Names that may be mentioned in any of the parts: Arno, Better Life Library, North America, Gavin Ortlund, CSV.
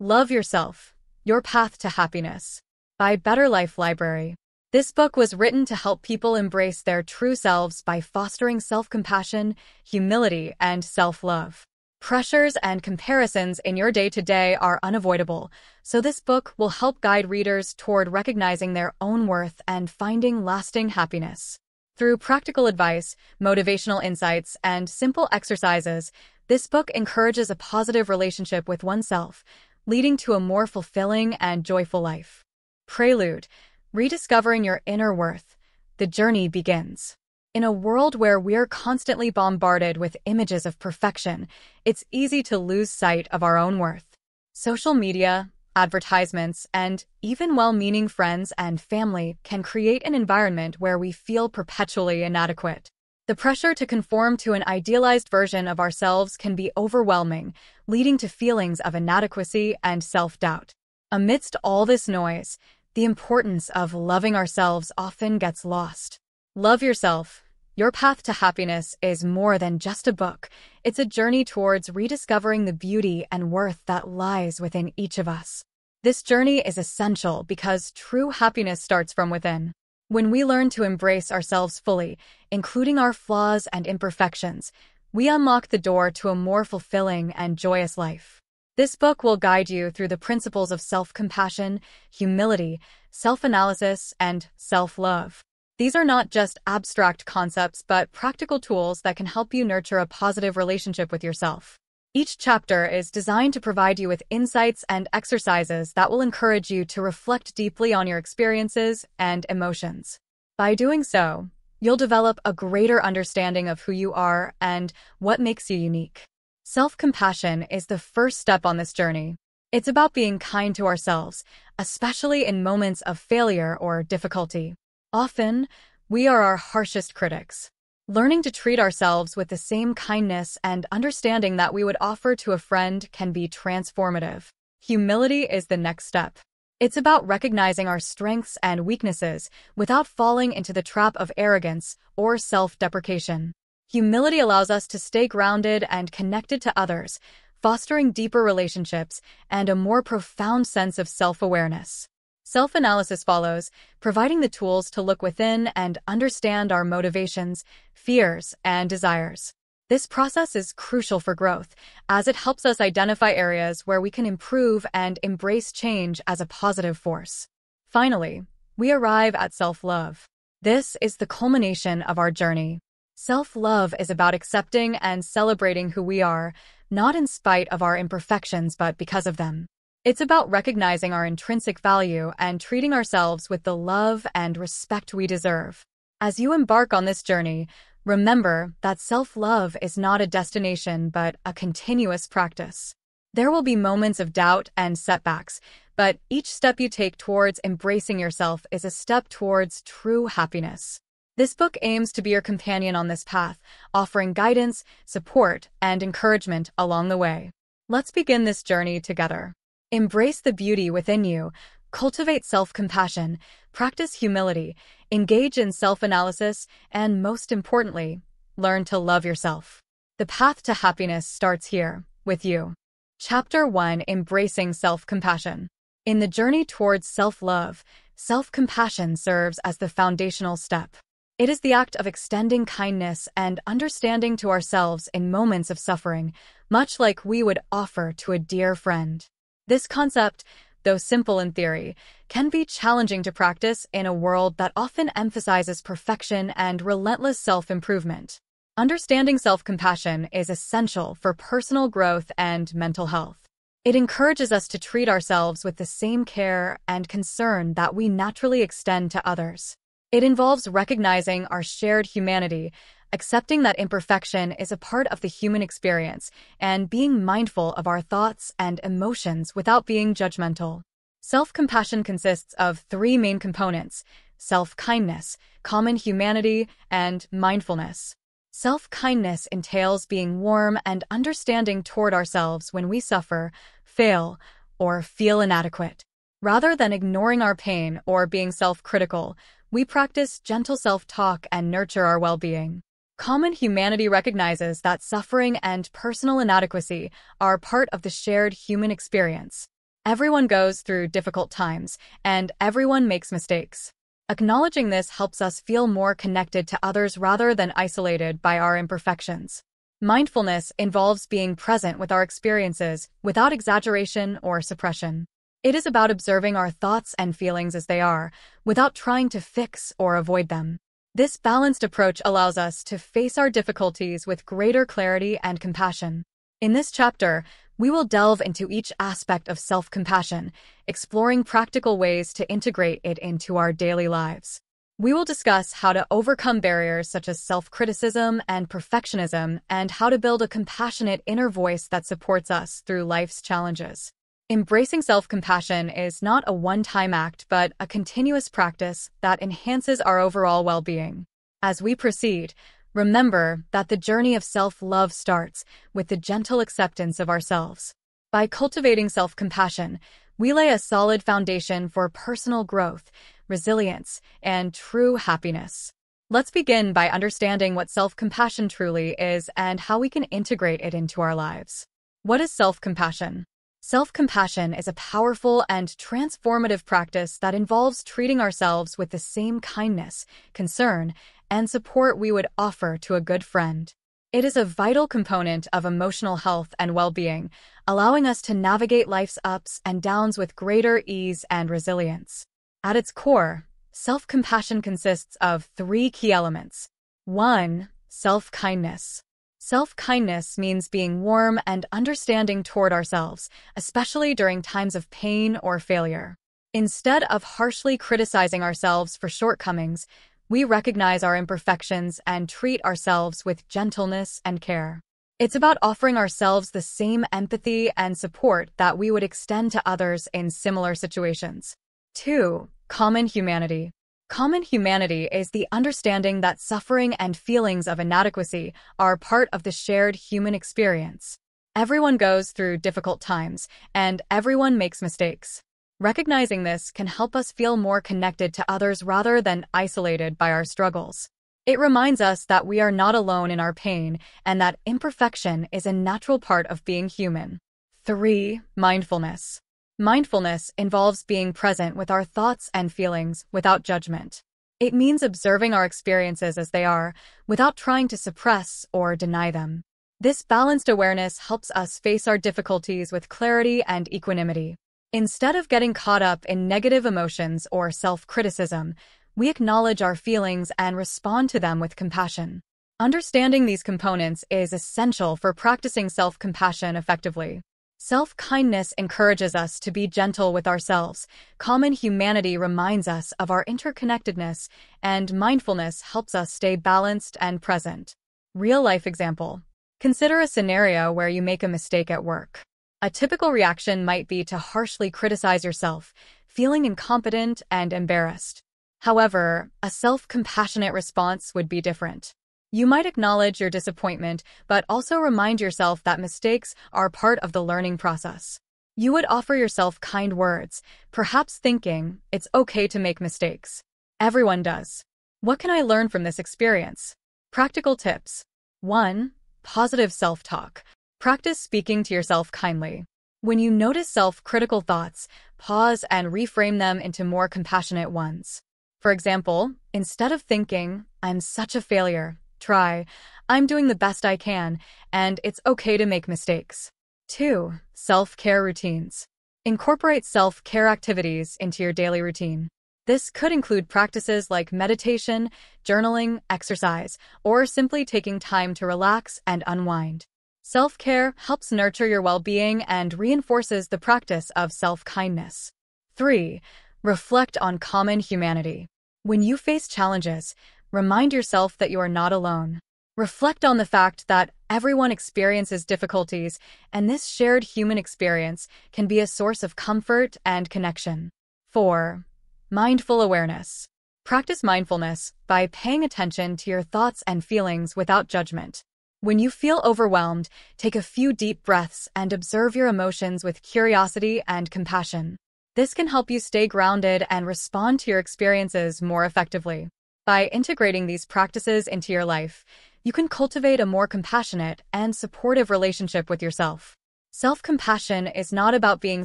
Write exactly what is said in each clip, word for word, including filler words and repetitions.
Love Yourself, Your Path to Happiness by Better Life Library. This book was written to help people embrace their true selves by fostering self-compassion, humility, and self-love. Pressures and comparisons in your day-to-day are unavoidable, so this book will help guide readers toward recognizing their own worth and finding lasting happiness. Through practical advice, motivational insights, and simple exercises, this book encourages a positive relationship with oneself, leading to a more fulfilling and joyful life. Prelude: Rediscovering Your Inner Worth. The journey begins. In a world where we're constantly bombarded with images of perfection, it's easy to lose sight of our own worth. Social media, advertisements, and even well-meaning friends and family can create an environment where we feel perpetually inadequate. The pressure to conform to an idealized version of ourselves can be overwhelming, leading to feelings of inadequacy and self-doubt. Amidst all this noise, the importance of loving ourselves often gets lost. Love Yourself, Your Path to Happiness is more than just a book. It's a journey towards rediscovering the beauty and worth that lies within each of us. This journey is essential because true happiness starts from within. When we learn to embrace ourselves fully, including our flaws and imperfections, we unlock the door to a more fulfilling and joyous life. This book will guide you through the principles of self-compassion, humility, self-analysis, and self-love. These are not just abstract concepts, but practical tools that can help you nurture a positive relationship with yourself. Each chapter is designed to provide you with insights and exercises that will encourage you to reflect deeply on your experiences and emotions. By doing so, you'll develop a greater understanding of who you are and what makes you unique. Self-compassion is the first step on this journey. It's about being kind to ourselves, especially in moments of failure or difficulty. Often, we are our harshest critics. Learning to treat ourselves with the same kindness and understanding that we would offer to a friend can be transformative. Humility is the next step. It's about recognizing our strengths and weaknesses without falling into the trap of arrogance or self-deprecation. Humility allows us to stay grounded and connected to others, fostering deeper relationships and a more profound sense of self-awareness. Self-analysis follows, providing the tools to look within and understand our motivations, fears, and desires. This process is crucial for growth, as it helps us identify areas where we can improve and embrace change as a positive force. Finally, we arrive at self-love. This is the culmination of our journey. Self-love is about accepting and celebrating who we are, not in spite of our imperfections but because of them. It's about recognizing our intrinsic value and treating ourselves with the love and respect we deserve. As you embark on this journey, remember that self-love is not a destination but a continuous practice. There will be moments of doubt and setbacks, but each step you take towards embracing yourself is a step towards true happiness. This book aims to be your companion on this path, offering guidance, support, and encouragement along the way. Let's begin this journey together. Embrace the beauty within you, cultivate self-compassion, practice humility, engage in self-analysis, and most importantly, learn to love yourself. The path to happiness starts here, with you. Chapter one. Embracing Self-Compassion. In the journey towards self-love, self-compassion serves as the foundational step. It is the act of extending kindness and understanding to ourselves in moments of suffering, much like we would offer to a dear friend. This concept, though simple in theory, can be challenging to practice in a world that often emphasizes perfection and relentless self-improvement. Understanding self-compassion is essential for personal growth and mental health. It encourages us to treat ourselves with the same care and concern that we naturally extend to others. It involves recognizing our shared humanity, accepting that imperfection is a part of the human experience, and being mindful of our thoughts and emotions without being judgmental. Self-compassion consists of three main components: self-kindness, common humanity, and mindfulness. Self-kindness entails being warm and understanding toward ourselves when we suffer, fail, or feel inadequate. Rather than ignoring our pain or being self-critical, we practice gentle self-talk and nurture our well-being. Common humanity recognizes that suffering and personal inadequacy are part of the shared human experience. Everyone goes through difficult times, and everyone makes mistakes. Acknowledging this helps us feel more connected to others rather than isolated by our imperfections. Mindfulness involves being present with our experiences without exaggeration or suppression. It is about observing our thoughts and feelings as they are, without trying to fix or avoid them. This balanced approach allows us to face our difficulties with greater clarity and compassion. In this chapter, we will delve into each aspect of self-compassion, exploring practical ways to integrate it into our daily lives. We will discuss how to overcome barriers such as self-criticism and perfectionism, and how to build a compassionate inner voice that supports us through life's challenges. Embracing self-compassion is not a one-time act, but a continuous practice that enhances our overall well-being. As we proceed, remember that the journey of self-love starts with the gentle acceptance of ourselves. By cultivating self-compassion, we lay a solid foundation for personal growth, resilience, and true happiness. Let's begin by understanding what self-compassion truly is and how we can integrate it into our lives. What is self-compassion? Self-compassion is a powerful and transformative practice that involves treating ourselves with the same kindness, concern, and support we would offer to a good friend. It is a vital component of emotional health and well-being, allowing us to navigate life's ups and downs with greater ease and resilience. At its core, self-compassion consists of three key elements. One, self-kindness. Self-kindness means being warm and understanding toward ourselves, especially during times of pain or failure. Instead of harshly criticizing ourselves for shortcomings, we recognize our imperfections and treat ourselves with gentleness and care. It's about offering ourselves the same empathy and support that we would extend to others in similar situations. Two, common humanity. Common humanity is the understanding that suffering and feelings of inadequacy are part of the shared human experience. Everyone goes through difficult times, and everyone makes mistakes. Recognizing this can help us feel more connected to others rather than isolated by our struggles. It reminds us that we are not alone in our pain and that imperfection is a natural part of being human. Three, mindfulness. Mindfulness involves being present with our thoughts and feelings without judgment. It means observing our experiences as they are, without trying to suppress or deny them. This balanced awareness helps us face our difficulties with clarity and equanimity. Instead of getting caught up in negative emotions or self-criticism, we acknowledge our feelings and respond to them with compassion. Understanding these components is essential for practicing self-compassion effectively. Self-kindness encourages us to be gentle with ourselves, common humanity reminds us of our interconnectedness, and mindfulness helps us stay balanced and present. Real-life example. Consider a scenario where you make a mistake at work. A typical reaction might be to harshly criticize yourself, feeling incompetent and embarrassed. However, a self-compassionate response would be different. You might acknowledge your disappointment, but also remind yourself that mistakes are part of the learning process. You would offer yourself kind words, perhaps thinking, "It's okay to make mistakes. Everyone does. What can I learn from this experience?" Practical tips. One, positive self-talk. Practice speaking to yourself kindly. When you notice self-critical thoughts, pause and reframe them into more compassionate ones. For example, instead of thinking, "I'm such a failure," try, "I'm doing the best I can, and it's okay to make mistakes." Two, self-care routines. Incorporate self-care activities into your daily routine. This could include practices like meditation, journaling, exercise, or simply taking time to relax and unwind. Self-care helps nurture your well-being and reinforces the practice of self-kindness. Three, reflect on common humanity. When you face challenges, remind yourself that you are not alone. Reflect on the fact that everyone experiences difficulties, and this shared human experience can be a source of comfort and connection. Four, mindful awareness. Practice mindfulness by paying attention to your thoughts and feelings without judgment. When you feel overwhelmed, take a few deep breaths and observe your emotions with curiosity and compassion. This can help you stay grounded and respond to your experiences more effectively. By integrating these practices into your life, you can cultivate a more compassionate and supportive relationship with yourself. Self-compassion is not about being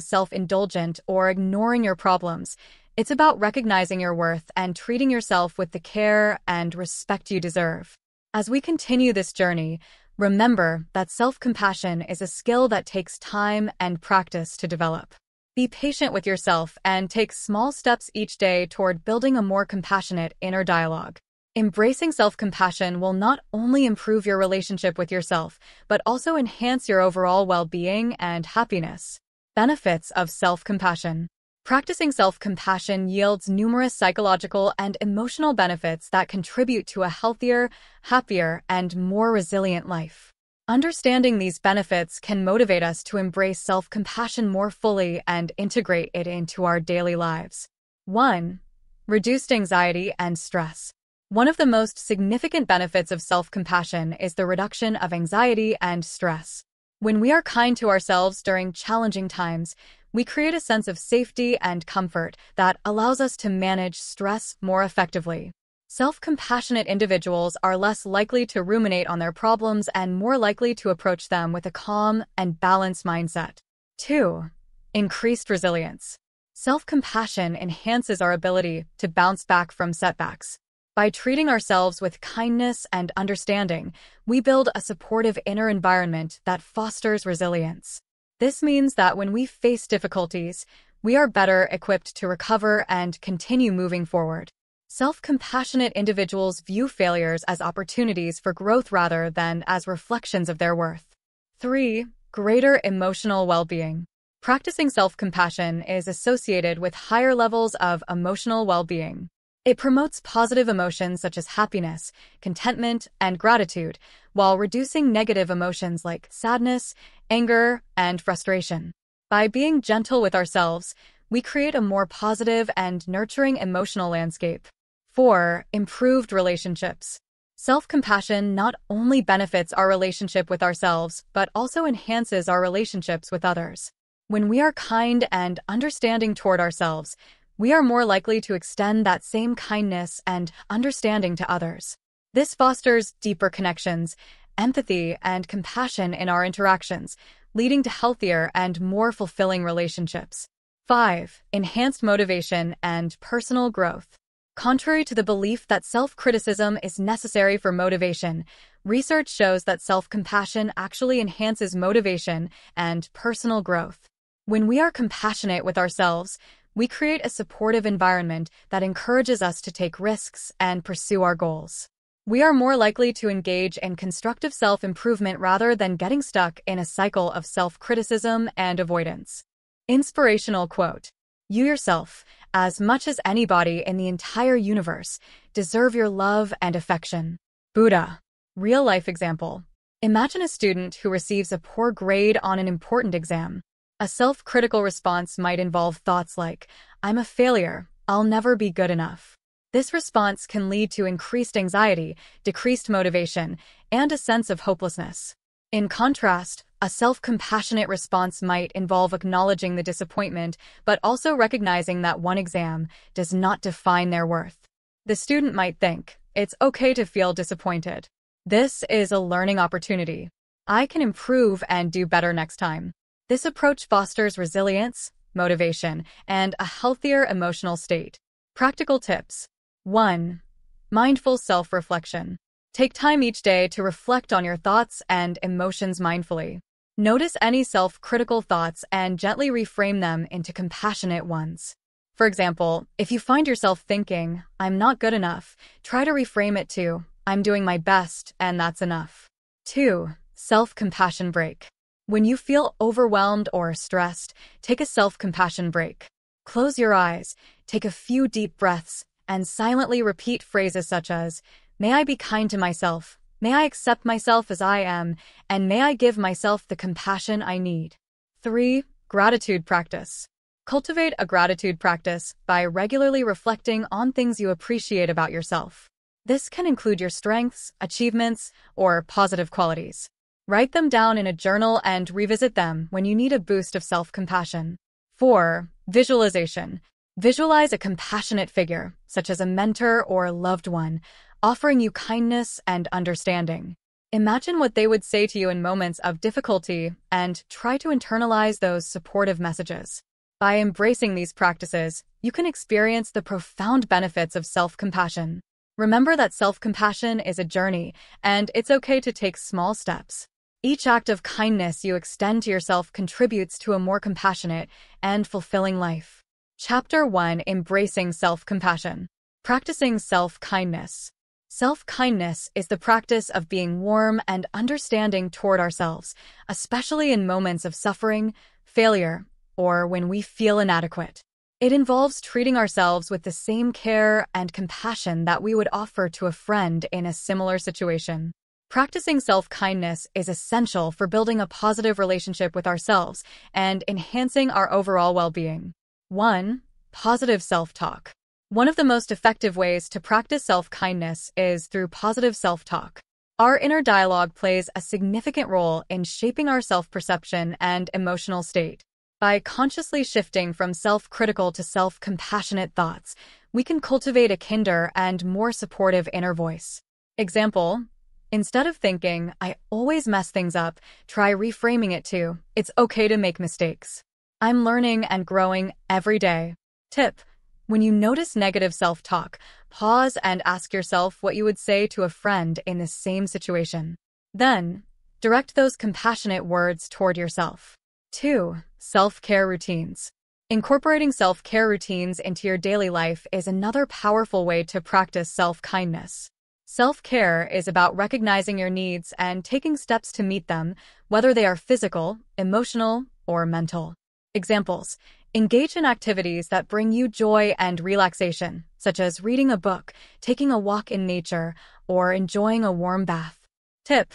self-indulgent or ignoring your problems. It's about recognizing your worth and treating yourself with the care and respect you deserve. As we continue this journey, remember that self-compassion is a skill that takes time and practice to develop. Be patient with yourself and take small steps each day toward building a more compassionate inner dialogue. Embracing self-compassion will not only improve your relationship with yourself, but also enhance your overall well-being and happiness. Benefits of self-compassion. Practicing self-compassion yields numerous psychological and emotional benefits that contribute to a healthier, happier, and more resilient life. Understanding these benefits can motivate us to embrace self-compassion more fully and integrate it into our daily lives. one Reduced anxiety and stress. One of the most significant benefits of self-compassion is the reduction of anxiety and stress. When we are kind to ourselves during challenging times, we create a sense of safety and comfort that allows us to manage stress more effectively. Self-compassionate individuals are less likely to ruminate on their problems and more likely to approach them with a calm and balanced mindset. two Increased resilience. Self-compassion enhances our ability to bounce back from setbacks. By treating ourselves with kindness and understanding, we build a supportive inner environment that fosters resilience. This means that when we face difficulties, we are better equipped to recover and continue moving forward. Self-compassionate individuals view failures as opportunities for growth rather than as reflections of their worth. three Greater emotional well-being. Practicing self-compassion is associated with higher levels of emotional well-being. It promotes positive emotions such as happiness, contentment, and gratitude, while reducing negative emotions like sadness, anger, and frustration. By being gentle with ourselves, we create a more positive and nurturing emotional landscape. four Improved relationships. Self-compassion not only benefits our relationship with ourselves, but also enhances our relationships with others. When we are kind and understanding toward ourselves, we are more likely to extend that same kindness and understanding to others. This fosters deeper connections, empathy, and compassion in our interactions, leading to healthier and more fulfilling relationships. five Enhanced motivation and personal growth. Contrary to the belief that self-criticism is necessary for motivation, research shows that self-compassion actually enhances motivation and personal growth. When we are compassionate with ourselves, we create a supportive environment that encourages us to take risks and pursue our goals. We are more likely to engage in constructive self-improvement rather than getting stuck in a cycle of self-criticism and avoidance. Inspirational quote: "You yourself, as much as anybody in the entire universe, deserve your love and affection." Buddha. Real-life example. Imagine a student who receives a poor grade on an important exam. A self-critical response might involve thoughts like, "I'm a failure, I'll never be good enough." This response can lead to increased anxiety, decreased motivation, and a sense of hopelessness. In contrast, a self-compassionate response might involve acknowledging the disappointment, but also recognizing that one exam does not define their worth. The student might think, "It's okay to feel disappointed. This is a learning opportunity. I can improve and do better next time." This approach fosters resilience, motivation, and a healthier emotional state. Practical tips. one Mindful self-reflection. Take time each day to reflect on your thoughts and emotions mindfully. Notice any self-critical thoughts and gently reframe them into compassionate ones. For example, if you find yourself thinking, "I'm not good enough," try to reframe it to, "I'm doing my best, and that's enough." two Self-compassion break. When you feel overwhelmed or stressed, take a self-compassion break. Close your eyes, take a few deep breaths, and silently repeat phrases such as, "May I be kind to myself, may I accept myself as I am, and may I give myself the compassion I need." three Gratitude practice. Cultivate a gratitude practice by regularly reflecting on things you appreciate about yourself. This can include your strengths, achievements, or positive qualities. Write them down in a journal and revisit them when you need a boost of self-compassion. four Visualization. Visualize a compassionate figure, such as a mentor or loved one, offering you kindness and understanding. Imagine what they would say to you in moments of difficulty and try to internalize those supportive messages. By embracing these practices, you can experience the profound benefits of self-compassion. Remember that self-compassion is a journey, and it's okay to take small steps. Each act of kindness you extend to yourself contributes to a more compassionate and fulfilling life. Chapter one. Embracing Self-Compassion. Practicing Self-Kindness. Self-kindness is the practice of being warm and understanding toward ourselves, especially in moments of suffering, failure, or when we feel inadequate. It involves treating ourselves with the same care and compassion that we would offer to a friend in a similar situation. Practicing self-kindness is essential for building a positive relationship with ourselves and enhancing our overall well-being. one. Positive self-talk. One of the most effective ways to practice self-kindness is through positive self-talk. Our inner dialogue plays a significant role in shaping our self-perception and emotional state. By consciously shifting from self-critical to self-compassionate thoughts, we can cultivate a kinder and more supportive inner voice. Example, instead of thinking, "I always mess things up," try reframing it to, "It's okay to make mistakes. I'm learning and growing every day." Tip: when you notice negative self-talk, pause and ask yourself what you would say to a friend in the same situation. Then, direct those compassionate words toward yourself. two. Self-care routines. Incorporating self-care routines into your daily life is another powerful way to practice self-kindness. Self-care is about recognizing your needs and taking steps to meet them, whether they are physical, emotional, or mental. Examples: engage in activities that bring you joy and relaxation, such as reading a book, taking a walk in nature, or enjoying a warm bath. Tip: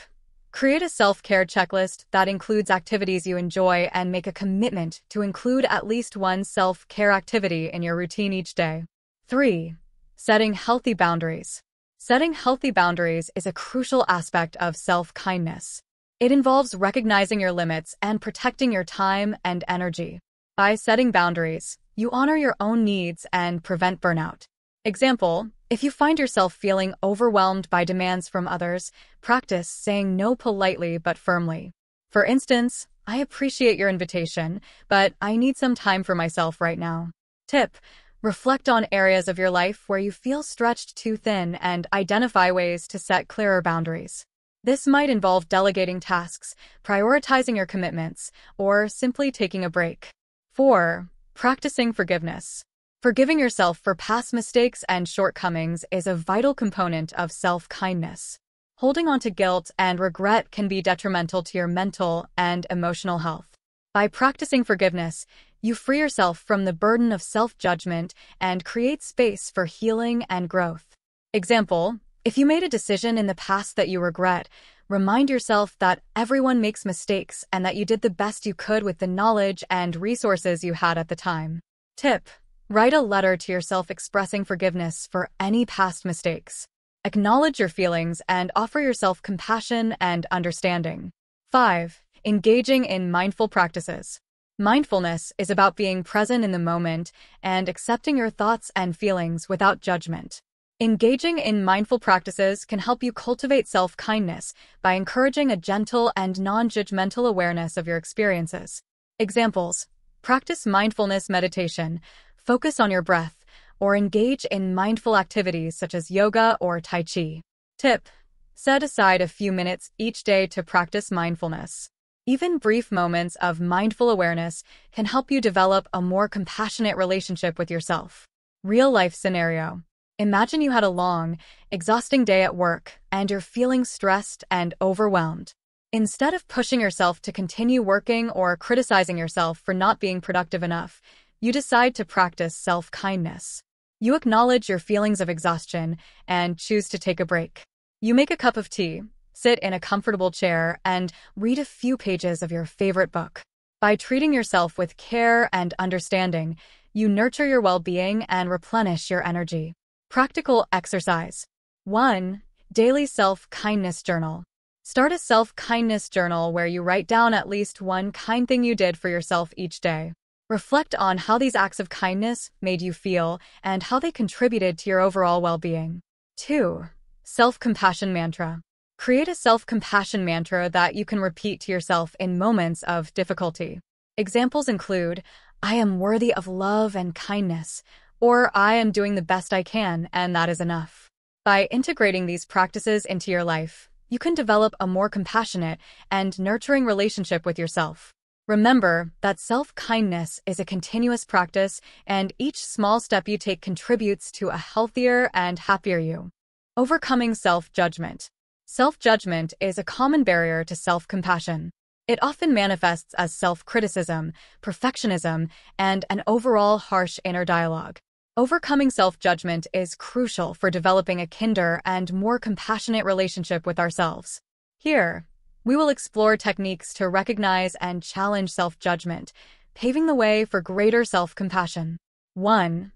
create a self-care checklist that includes activities you enjoy and make a commitment to include at least one self-care activity in your routine each day. three. Setting healthy boundaries. Setting healthy boundaries is a crucial aspect of self-kindness. It involves recognizing your limits and protecting your time and energy. By setting boundaries, you honor your own needs and prevent burnout. Example, if you find yourself feeling overwhelmed by demands from others, practice saying no politely but firmly. For instance, "I appreciate your invitation, but I need some time for myself right now." Tip: reflect on areas of your life where you feel stretched too thin and identify ways to set clearer boundaries. This might involve delegating tasks, prioritizing your commitments, or simply taking a break. four. Practicing forgiveness. Forgiving yourself for past mistakes and shortcomings is a vital component of self-kindness. Holding on to guilt and regret can be detrimental to your mental and emotional health. By practicing forgiveness, you free yourself from the burden of self-judgment and create space for healing and growth. Example, if you made a decision in the past that you regret, remind yourself that everyone makes mistakes and that you did the best you could with the knowledge and resources you had at the time. Tip: write a letter to yourself expressing forgiveness for any past mistakes. Acknowledge your feelings and offer yourself compassion and understanding. five. Engaging in mindful practices. Mindfulness is about being present in the moment and accepting your thoughts and feelings without judgment. Engaging in mindful practices can help you cultivate self-kindness by encouraging a gentle and non-judgmental awareness of your experiences. Examples: practice mindfulness meditation, focus on your breath, or engage in mindful activities such as yoga or tai chi. Tip: set aside a few minutes each day to practice mindfulness. Even brief moments of mindful awareness can help you develop a more compassionate relationship with yourself. Real-life scenario. Imagine you had a long, exhausting day at work and you're feeling stressed and overwhelmed. Instead of pushing yourself to continue working or criticizing yourself for not being productive enough, you decide to practice self-kindness. You acknowledge your feelings of exhaustion and choose to take a break. You make a cup of tea, sit in a comfortable chair, and read a few pages of your favorite book. By treating yourself with care and understanding, you nurture your well-being and replenish your energy. Practical exercise. one. Daily self-kindness journal. Start a self-kindness journal where you write down at least one kind thing you did for yourself each day. Reflect on how these acts of kindness made you feel and how they contributed to your overall well-being. two. Self-compassion mantra. Create a self-compassion mantra that you can repeat to yourself in moments of difficulty. Examples include, "I am worthy of love and kindness," or "I am doing the best I can, and that is enough." By integrating these practices into your life, you can develop a more compassionate and nurturing relationship with yourself. Remember that self-kindness is a continuous practice, and each small step you take contributes to a healthier and happier you. Overcoming self-judgment. Self-judgment is a common barrier to self-compassion. It often manifests as self-criticism, perfectionism, and an overall harsh inner dialogue. Overcoming self-judgment is crucial for developing a kinder and more compassionate relationship with ourselves. Here, we will explore techniques to recognize and challenge self-judgment, paving the way for greater self-compassion. one.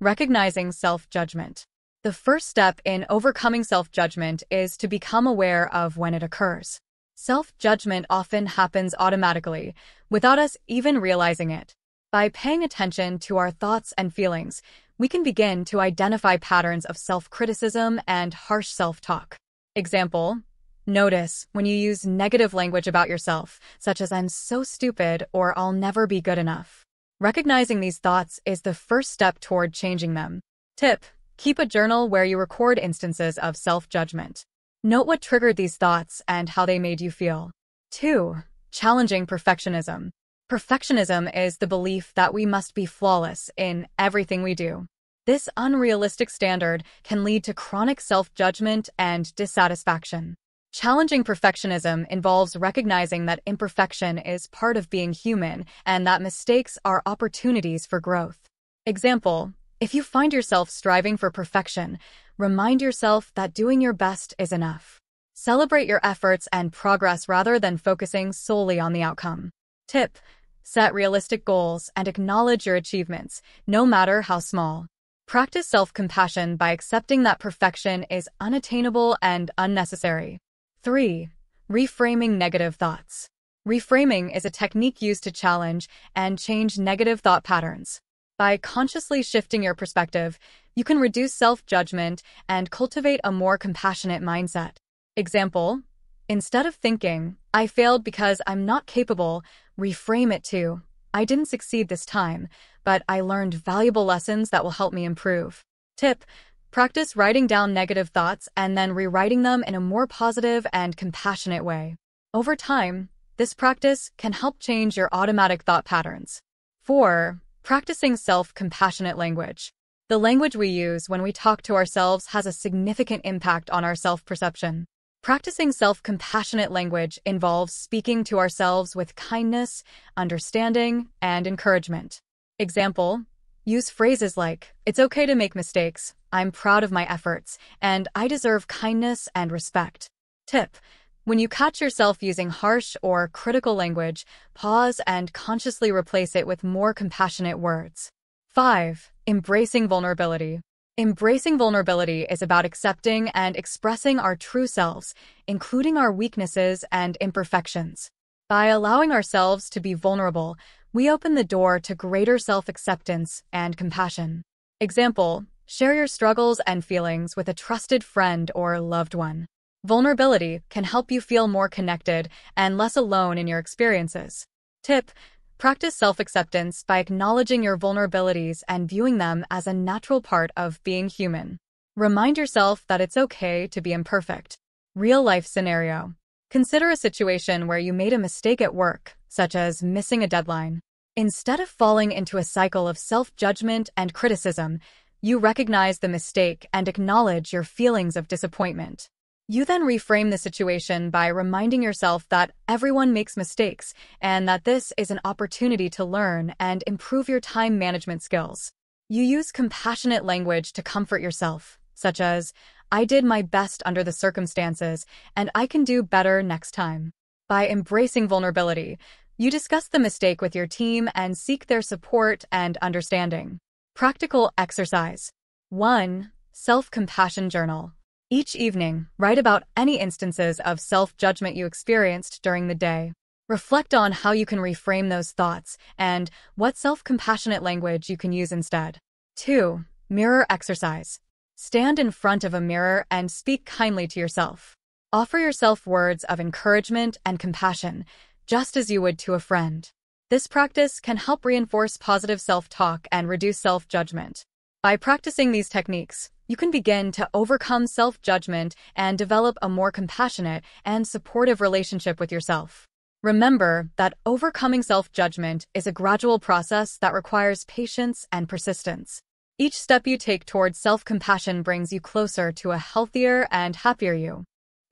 Recognizing self-judgment. The first step in overcoming self-judgment is to become aware of when it occurs. Self-judgment often happens automatically, without us even realizing it. By paying attention to our thoughts and feelings, we can begin to identify patterns of self-criticism and harsh self-talk. Example, notice when you use negative language about yourself, such as "I'm so stupid" or "I'll never be good enough." Recognizing these thoughts is the first step toward changing them. Tip: keep a journal where you record instances of self-judgment. Note what triggered these thoughts and how they made you feel. two. Challenging perfectionism. Perfectionism is the belief that we must be flawless in everything we do. This unrealistic standard can lead to chronic self-judgment and dissatisfaction. Challenging perfectionism involves recognizing that imperfection is part of being human and that mistakes are opportunities for growth. Example, if you find yourself striving for perfection, remind yourself that doing your best is enough. Celebrate your efforts and progress rather than focusing solely on the outcome. Tip: set realistic goals and acknowledge your achievements, no matter how small. Practice self-compassion by accepting that perfection is unattainable and unnecessary. three. Reframing negative thoughts. Reframing is a technique used to challenge and change negative thought patterns. By consciously shifting your perspective, you can reduce self-judgment and cultivate a more compassionate mindset. Example, instead of thinking, "I failed because I'm not capable," reframe it to, "I didn't succeed this time, but I learned valuable lessons that will help me improve." Tip: practice writing down negative thoughts and then rewriting them in a more positive and compassionate way. Over time, this practice can help change your automatic thought patterns. four. Practicing self-compassionate language. The language we use when we talk to ourselves has a significant impact on our self-perception. Practicing self-compassionate language involves speaking to ourselves with kindness, understanding, and encouragement. Example, use phrases like, "It's okay to make mistakes, I'm proud of my efforts, and I deserve kindness and respect." Tip: when you catch yourself using harsh or critical language, pause and consciously replace it with more compassionate words. five. Embracing vulnerability. Embracing vulnerability is about accepting and expressing our true selves, including our weaknesses and imperfections. By allowing ourselves to be vulnerable, we open the door to greater self-acceptance and compassion. Example, share your struggles and feelings with a trusted friend or loved one. Vulnerability can help you feel more connected and less alone in your experiences. Tip: practice self-acceptance by acknowledging your vulnerabilities and viewing them as a natural part of being human. Remind yourself that it's okay to be imperfect. Real-life scenario. Consider a situation where you made a mistake at work, such as missing a deadline. Instead of falling into a cycle of self-judgment and criticism, you recognize the mistake and acknowledge your feelings of disappointment. You then reframe the situation by reminding yourself that everyone makes mistakes and that this is an opportunity to learn and improve your time management skills. You use compassionate language to comfort yourself, such as, "I did my best under the circumstances, and I can do better next time." By embracing vulnerability, you discuss the mistake with your team and seek their support and understanding. Practical exercise. one. Self-compassion journal. Each evening, write about any instances of self-judgment you experienced during the day. Reflect on how you can reframe those thoughts and what self-compassionate language you can use instead. two. Mirror exercise. Stand in front of a mirror and speak kindly to yourself. Offer yourself words of encouragement and compassion, just as you would to a friend. This practice can help reinforce positive self-talk and reduce self-judgment. By practicing these techniques, you can begin to overcome self-judgment and develop a more compassionate and supportive relationship with yourself. Remember that overcoming self-judgment is a gradual process that requires patience and persistence. Each step you take towards self-compassion brings you closer to a healthier and happier you.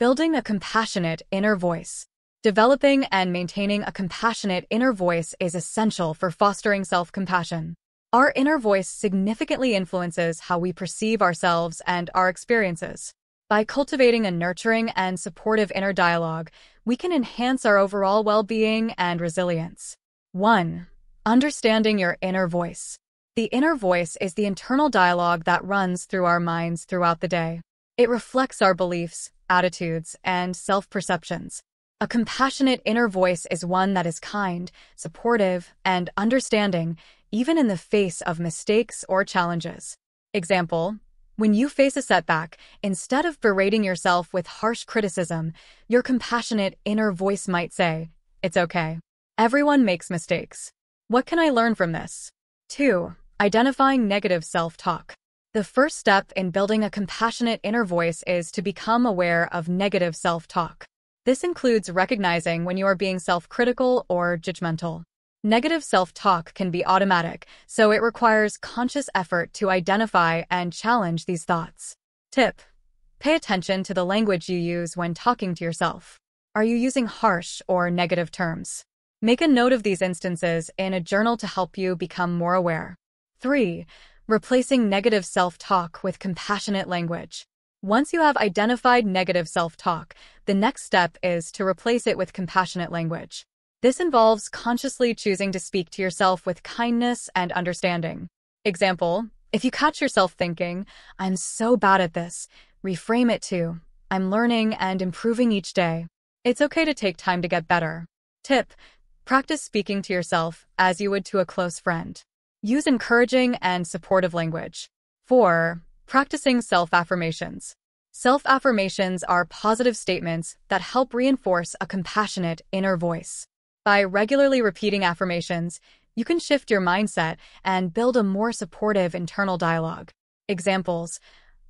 Building a compassionate inner voice. Developing and maintaining a compassionate inner voice is essential for fostering self-compassion. Our inner voice significantly influences how we perceive ourselves and our experiences. By cultivating a nurturing and supportive inner dialogue, we can enhance our overall well-being and resilience. one. Understanding your inner voice. The inner voice is the internal dialogue that runs through our minds throughout the day. It reflects our beliefs, attitudes, and self-perceptions. A compassionate inner voice is one that is kind, supportive, and understanding, even in the face of mistakes or challenges. Example: when you face a setback, instead of berating yourself with harsh criticism, your compassionate inner voice might say, "It's okay. Everyone makes mistakes. What can I learn from this?" two. Identifying negative self-talk. The first step in building a compassionate inner voice is to become aware of negative self-talk. This includes recognizing when you are being self-critical or judgmental. Negative self-talk can be automatic, so it requires conscious effort to identify and challenge these thoughts. Tip: pay attention to the language you use when talking to yourself. Are you using harsh or negative terms? Make a note of these instances in a journal to help you become more aware. three. Replacing negative self-talk with compassionate language. Once you have identified negative self-talk, the next step is to replace it with compassionate language. This involves consciously choosing to speak to yourself with kindness and understanding. Example: if you catch yourself thinking, "I'm so bad at this," reframe it to, "I'm learning and improving each day. It's okay to take time to get better." Tip: practice speaking to yourself as you would to a close friend. Use encouraging and supportive language. four. Practicing self-affirmations. Self-affirmations are positive statements that help reinforce a compassionate inner voice. By regularly repeating affirmations, you can shift your mindset and build a more supportive internal dialogue. Examples: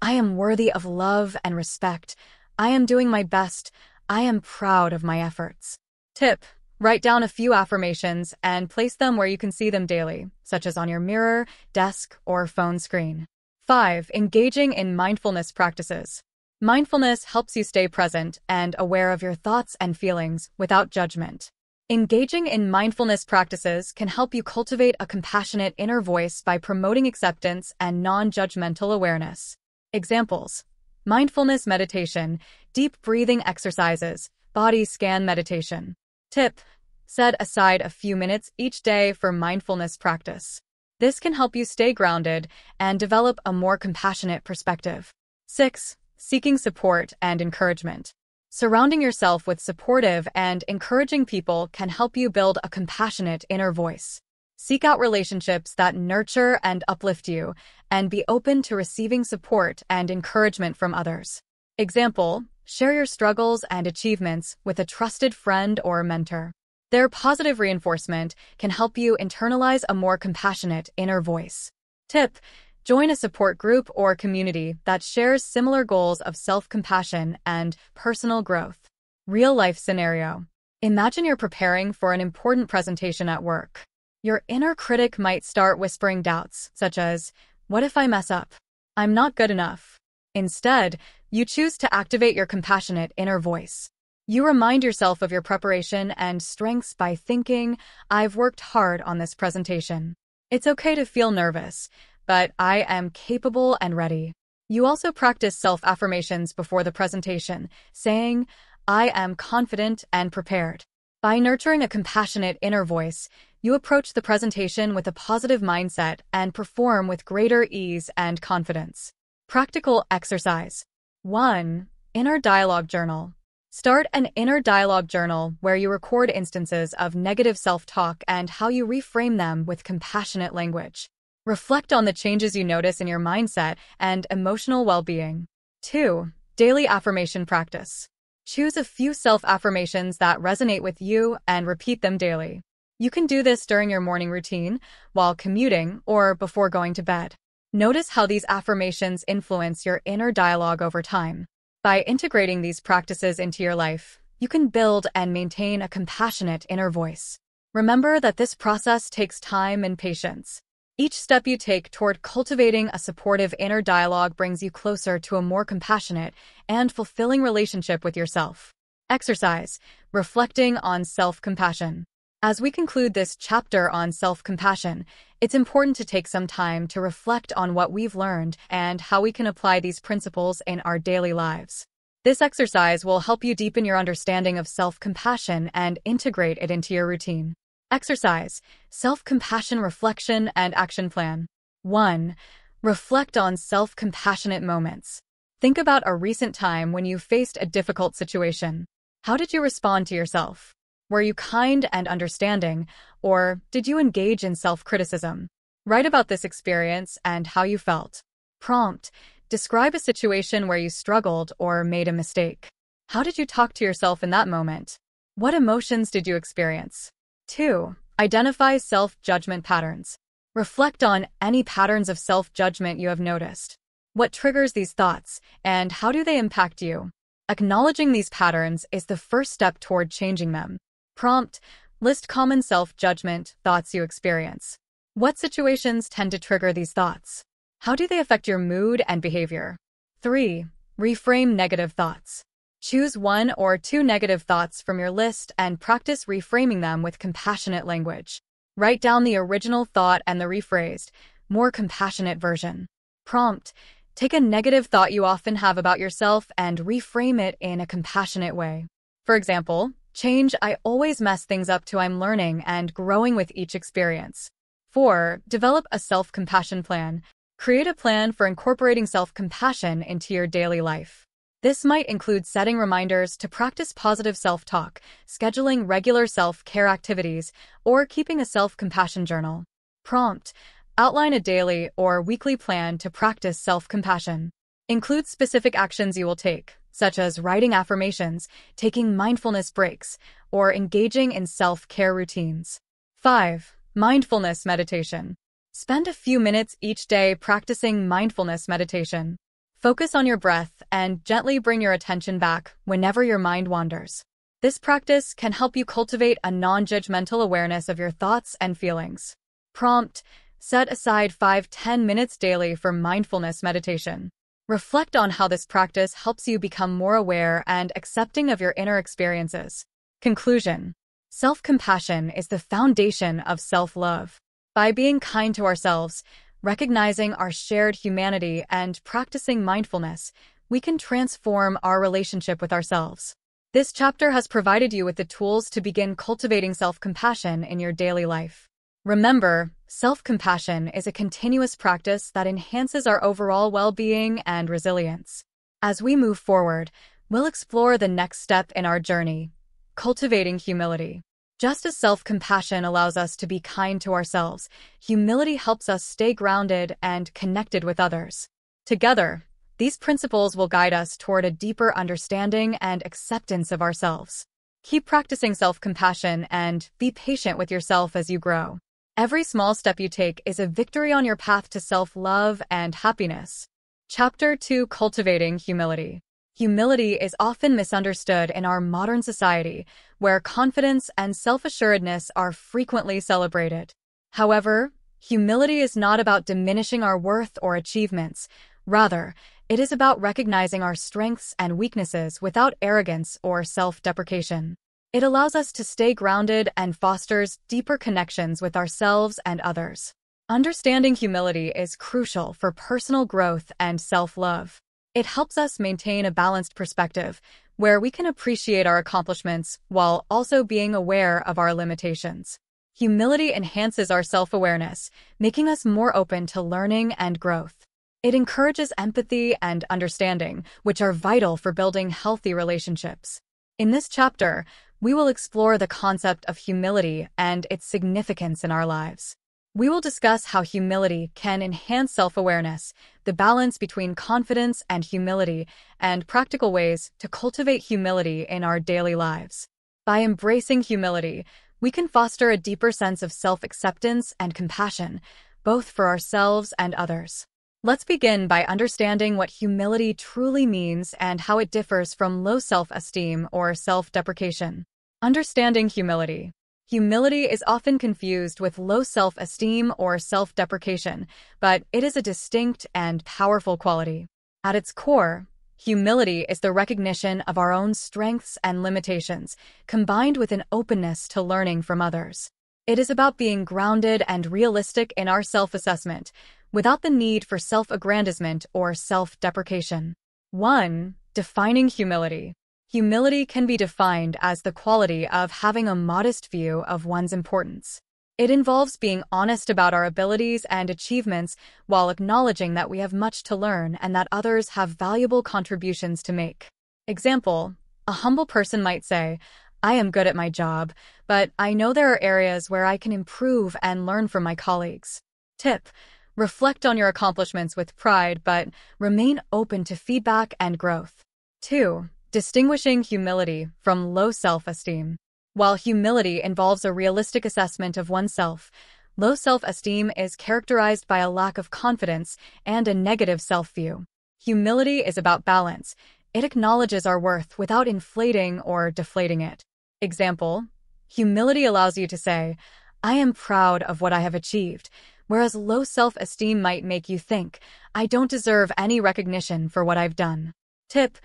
I am worthy of love and respect. I am doing my best. I am proud of my efforts. Tip: write down a few affirmations and place them where you can see them daily, such as on your mirror, desk, or phone screen. five. Engaging in mindfulness practices. Mindfulness helps you stay present and aware of your thoughts and feelings without judgment. Engaging in mindfulness practices can help you cultivate a compassionate inner voice by promoting acceptance and non-judgmental awareness. Examples: mindfulness meditation, deep breathing exercises, body scan meditation. Tip: set aside a few minutes each day for mindfulness practice. This can help you stay grounded and develop a more compassionate perspective. six. Seeking support and encouragement. Surrounding yourself with supportive and encouraging people can help you build a compassionate inner voice. Seek out relationships that nurture and uplift you, and be open to receiving support and encouragement from others. Example: share your struggles and achievements with a trusted friend or mentor. Their positive reinforcement can help you internalize a more compassionate inner voice. Tip: join a support group or community that shares similar goals of self-compassion and personal growth. Real-life scenario. Imagine you're preparing for an important presentation at work. Your inner critic might start whispering doubts, such as, "What if I mess up? I'm not good enough." Instead, you choose to activate your compassionate inner voice. You remind yourself of your preparation and strengths by thinking, "I've worked hard on this presentation. It's okay to feel nervous, but I am capable and ready." You also practice self-affirmations before the presentation, saying, "I am confident and prepared." By nurturing a compassionate inner voice, you approach the presentation with a positive mindset and perform with greater ease and confidence. Practical exercise. one. Inner dialogue journal. Start an inner dialogue journal where you record instances of negative self-talk and how you reframe them with compassionate language. Reflect on the changes you notice in your mindset and emotional well-being. two. Daily affirmation practice. Choose a few self-affirmations that resonate with you and repeat them daily. You can do this during your morning routine, while commuting, or before going to bed. Notice how these affirmations influence your inner dialogue over time. By integrating these practices into your life, you can build and maintain a compassionate inner voice. Remember that this process takes time and patience. Each step you take toward cultivating a supportive inner dialogue brings you closer to a more compassionate and fulfilling relationship with yourself. Exercise, reflecting on self-compassion. As we conclude this chapter on self-compassion, it's important to take some time to reflect on what we've learned and how we can apply these principles in our daily lives. This exercise will help you deepen your understanding of self-compassion and integrate it into your routine. Exercise, self-compassion reflection and action plan. one. Reflect on self-compassionate moments. Think about a recent time when you faced a difficult situation. How did you respond to yourself? Were you kind and understanding, or did you engage in self-criticism? Write about this experience and how you felt. Prompt, describe a situation where you struggled or made a mistake. How did you talk to yourself in that moment? What emotions did you experience? two. Identify self-judgment patterns. Reflect on any patterns of self-judgment you have noticed. What triggers these thoughts, and how do they impact you? Acknowledging these patterns is the first step toward changing them. Prompt, list common self-judgment thoughts you experience. What situations tend to trigger these thoughts? How do they affect your mood and behavior? three. Reframe negative thoughts. Choose one or two negative thoughts from your list and practice reframing them with compassionate language. Write down the original thought and the rephrased, more compassionate version. Prompt, take a negative thought you often have about yourself and reframe it in a compassionate way. For example, change, I always mess things up to I'm learning and growing with each experience. four. Develop a self-compassion plan. Create a plan for incorporating self-compassion into your daily life. This might include setting reminders to practice positive self-talk, scheduling regular self-care activities, or keeping a self-compassion journal. Prompt, outline a daily or weekly plan to practice self-compassion. Include specific actions you will take, such as writing affirmations, taking mindfulness breaks, or engaging in self-care routines. five. Mindfulness meditation. Spend a few minutes each day practicing mindfulness meditation. Focus on your breath and gently bring your attention back whenever your mind wanders. This practice can help you cultivate a non-judgmental awareness of your thoughts and feelings. Prompt, set aside five to ten minutes daily for mindfulness meditation. Reflect on how this practice helps you become more aware and accepting of your inner experiences. Conclusion. Self-compassion is the foundation of self-love. By being kind to ourselves, recognizing our shared humanity and practicing mindfulness, we can transform our relationship with ourselves. This chapter has provided you with the tools to begin cultivating self-compassion in your daily life. Remember, self-compassion is a continuous practice that enhances our overall well-being and resilience. As we move forward, we'll explore the next step in our journey, cultivating humility. Just as self-compassion allows us to be kind to ourselves, humility helps us stay grounded and connected with others. Together, these principles will guide us toward a deeper understanding and acceptance of ourselves. Keep practicing self-compassion and be patient with yourself as you grow. Every small step you take is a victory on your path to self-love and happiness. Chapter two: Cultivating Humility. Humility is often misunderstood in our modern society, where confidence and self-assuredness are frequently celebrated. However, humility is not about diminishing our worth or achievements. Rather, it is about recognizing our strengths and weaknesses without arrogance or self-deprecation. It allows us to stay grounded and fosters deeper connections with ourselves and others. Understanding humility is crucial for personal growth and self-love. It helps us maintain a balanced perspective, where we can appreciate our accomplishments while also being aware of our limitations. Humility enhances our self-awareness, making us more open to learning and growth. It encourages empathy and understanding, which are vital for building healthy relationships. In this chapter, we will explore the concept of humility and its significance in our lives. We will discuss how humility can enhance self-awareness, the balance between confidence and humility, and practical ways to cultivate humility in our daily lives. By embracing humility, we can foster a deeper sense of self-acceptance and compassion, both for ourselves and others. Let's begin by understanding what humility truly means and how it differs from low self-esteem or self-deprecation. Understanding humility. Humility is often confused with low self-esteem or self-deprecation, but it is a distinct and powerful quality. At its core, humility is the recognition of our own strengths and limitations, combined with an openness to learning from others. It is about being grounded and realistic in our self-assessment, without the need for self-aggrandizement or self-deprecation. one Defining humility. Humility can be defined as the quality of having a modest view of one's importance. It involves being honest about our abilities and achievements while acknowledging that we have much to learn and that others have valuable contributions to make. Example: a humble person might say, "I am good at my job, but I know there are areas where I can improve and learn from my colleagues." Tip: reflect on your accomplishments with pride, but remain open to feedback and growth. two Distinguishing humility from low self-esteem. While humility involves a realistic assessment of oneself, low self-esteem is characterized by a lack of confidence and a negative self-view. Humility is about balance. It acknowledges our worth without inflating or deflating it. Example: humility allows you to say, "I am proud of what I have achieved," whereas low self-esteem might make you think, "I don't deserve any recognition for what I've done." Tip: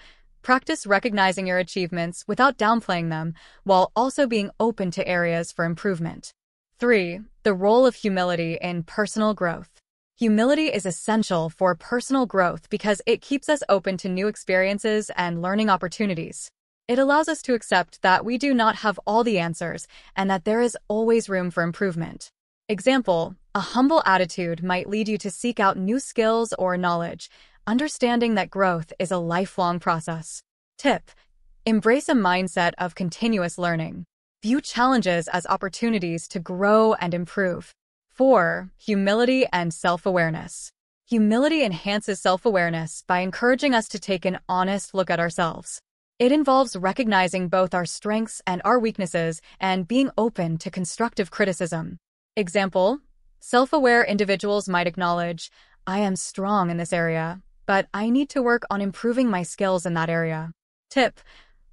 practice recognizing your achievements without downplaying them, while also being open to areas for improvement. three The role of humility in personal growth. Humility is essential for personal growth because it keeps us open to new experiences and learning opportunities. It allows us to accept that we do not have all the answers and that there is always room for improvement. Example: a humble attitude might lead you to seek out new skills or knowledge, understanding that growth is a lifelong process. Tip: embrace a mindset of continuous learning. View challenges as opportunities to grow and improve. four Humility and self-awareness. Humility enhances self-awareness by encouraging us to take an honest look at ourselves. It involves recognizing both our strengths and our weaknesses and being open to constructive criticism. Example: self-aware individuals might acknowledge, "I am strong in this area, but I need to work on improving my skills in that area." Tip: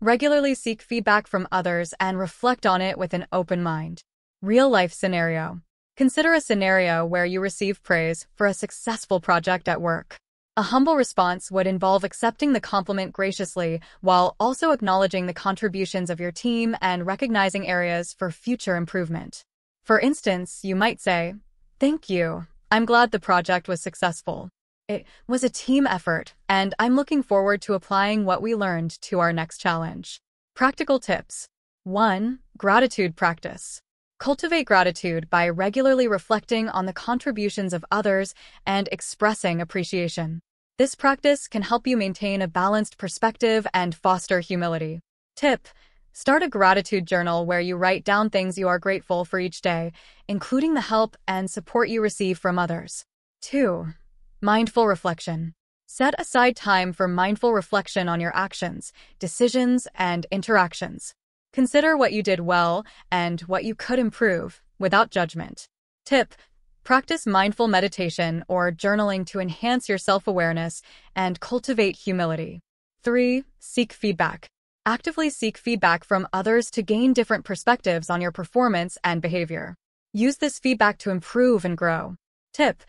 regularly seek feedback from others and reflect on it with an open mind. Real-life scenario. Consider a scenario where you receive praise for a successful project at work. A humble response would involve accepting the compliment graciously while also acknowledging the contributions of your team and recognizing areas for future improvement. For instance, you might say, "Thank you. I'm glad the project was successful. It was a team effort, and I'm looking forward to applying what we learned to our next challenge." Practical tips. one Gratitude practice. Cultivate gratitude by regularly reflecting on the contributions of others and expressing appreciation. This practice can help you maintain a balanced perspective and foster humility. Tip: start a gratitude journal where you write down things you are grateful for each day, including the help and support you receive from others. two Mindful reflection. Set aside time for mindful reflection on your actions, decisions, and interactions. Consider what you did well and what you could improve without judgment. Tip: practice mindful meditation or journaling to enhance your self-awareness and cultivate humility. three Seek feedback. Actively seek feedback from others to gain different perspectives on your performance and behavior. Use this feedback to improve and grow. Tip: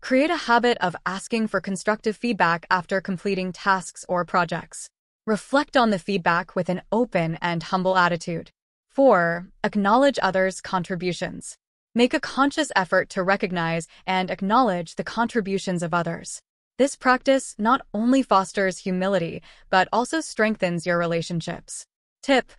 create a habit of asking for constructive feedback after completing tasks or projects. Reflect on the feedback with an open and humble attitude. four Acknowledge others' contributions. Make a conscious effort to recognize and acknowledge the contributions of others. This practice not only fosters humility, but also strengthens your relationships. Tip: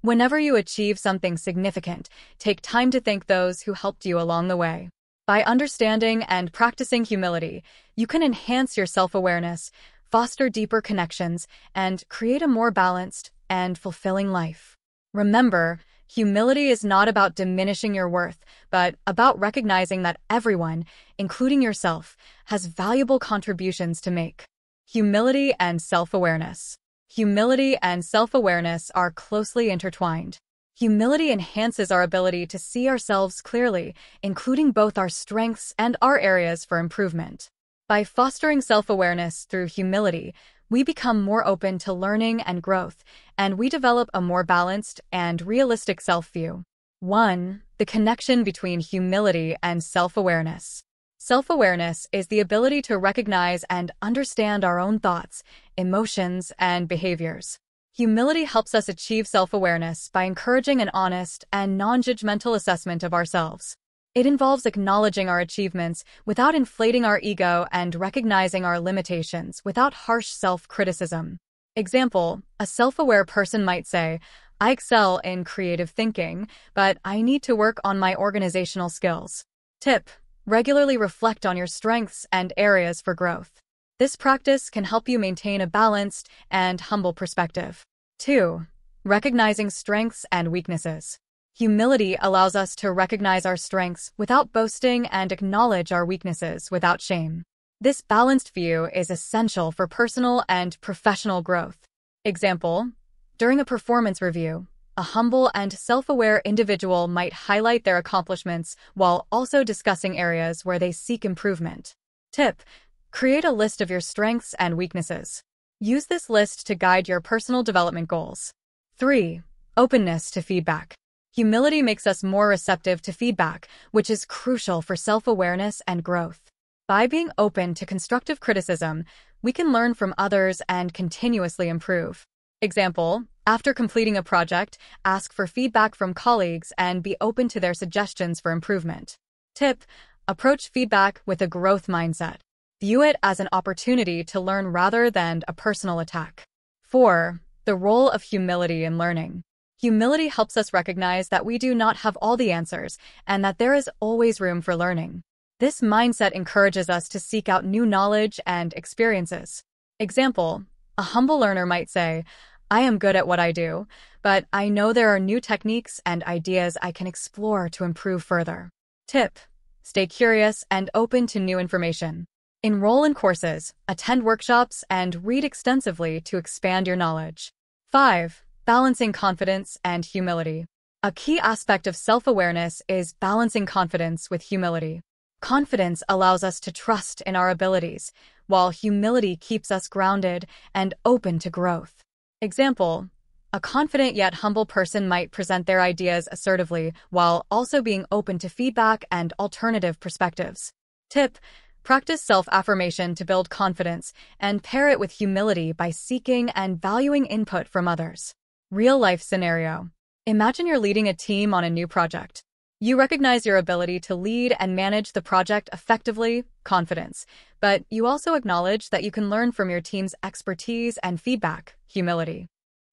whenever you achieve something significant, take time to thank those who helped you along the way. By understanding and practicing humility, you can enhance your self-awareness, foster deeper connections, and create a more balanced and fulfilling life. Remember, Humility is not about diminishing your worth, but about recognizing that everyone, including yourself, has valuable contributions to make. Humility and self-awareness. Humility and self-awareness are closely intertwined. Humility enhances our ability to see ourselves clearly, including both our strengths and our areas for improvement. By fostering self-awareness through humility, we become more open to learning and growth, and we develop a more balanced and realistic self-view. one. The connection between humility and self-awareness. Self-awareness is the ability to recognize and understand our own thoughts, emotions, and behaviors. Humility helps us achieve self-awareness by encouraging an honest and non-judgmental assessment of ourselves. It involves acknowledging our achievements without inflating our ego and recognizing our limitations without harsh self-criticism. Example, a self-aware person might say, "I excel in creative thinking, but I need to work on my organizational skills." Tip: regularly reflect on your strengths and areas for growth. This practice can help you maintain a balanced and humble perspective. two. Recognizing strengths and weaknesses. Humility allows us to recognize our strengths without boasting and acknowledge our weaknesses without shame. This balanced view is essential for personal and professional growth. Example, during a performance review, a humble and self-aware individual might highlight their accomplishments while also discussing areas where they seek improvement. Tip: create a list of your strengths and weaknesses. Use this list to guide your personal development goals. three. Openness to feedback. Humility makes us more receptive to feedback, which is crucial for self-awareness and growth. By being open to constructive criticism, we can learn from others and continuously improve. Example, after completing a project, ask for feedback from colleagues and be open to their suggestions for improvement. Tip: approach feedback with a growth mindset. View it as an opportunity to learn rather than a personal attack. four. The role of humility in learning. Humility helps us recognize that we do not have all the answers and that there is always room for learning. This mindset encourages us to seek out new knowledge and experiences. Example, a humble learner might say, "I am good at what I do, but I know there are new techniques and ideas I can explore to improve further." Tip: stay curious and open to new information. Enroll in courses, attend workshops, and read extensively to expand your knowledge. five. Balancing confidence and humility. A key aspect of self-awareness is balancing confidence with humility. Confidence allows us to trust in our abilities, while humility keeps us grounded and open to growth. Example, a confident yet humble person might present their ideas assertively while also being open to feedback and alternative perspectives. Tip: practice self-affirmation to build confidence and pair it with humility by seeking and valuing input from others. Real-life scenario. Imagine you're leading a team on a new project. You recognize your ability to lead and manage the project effectively, confidence, but you also acknowledge that you can learn from your team's expertise and feedback, humility.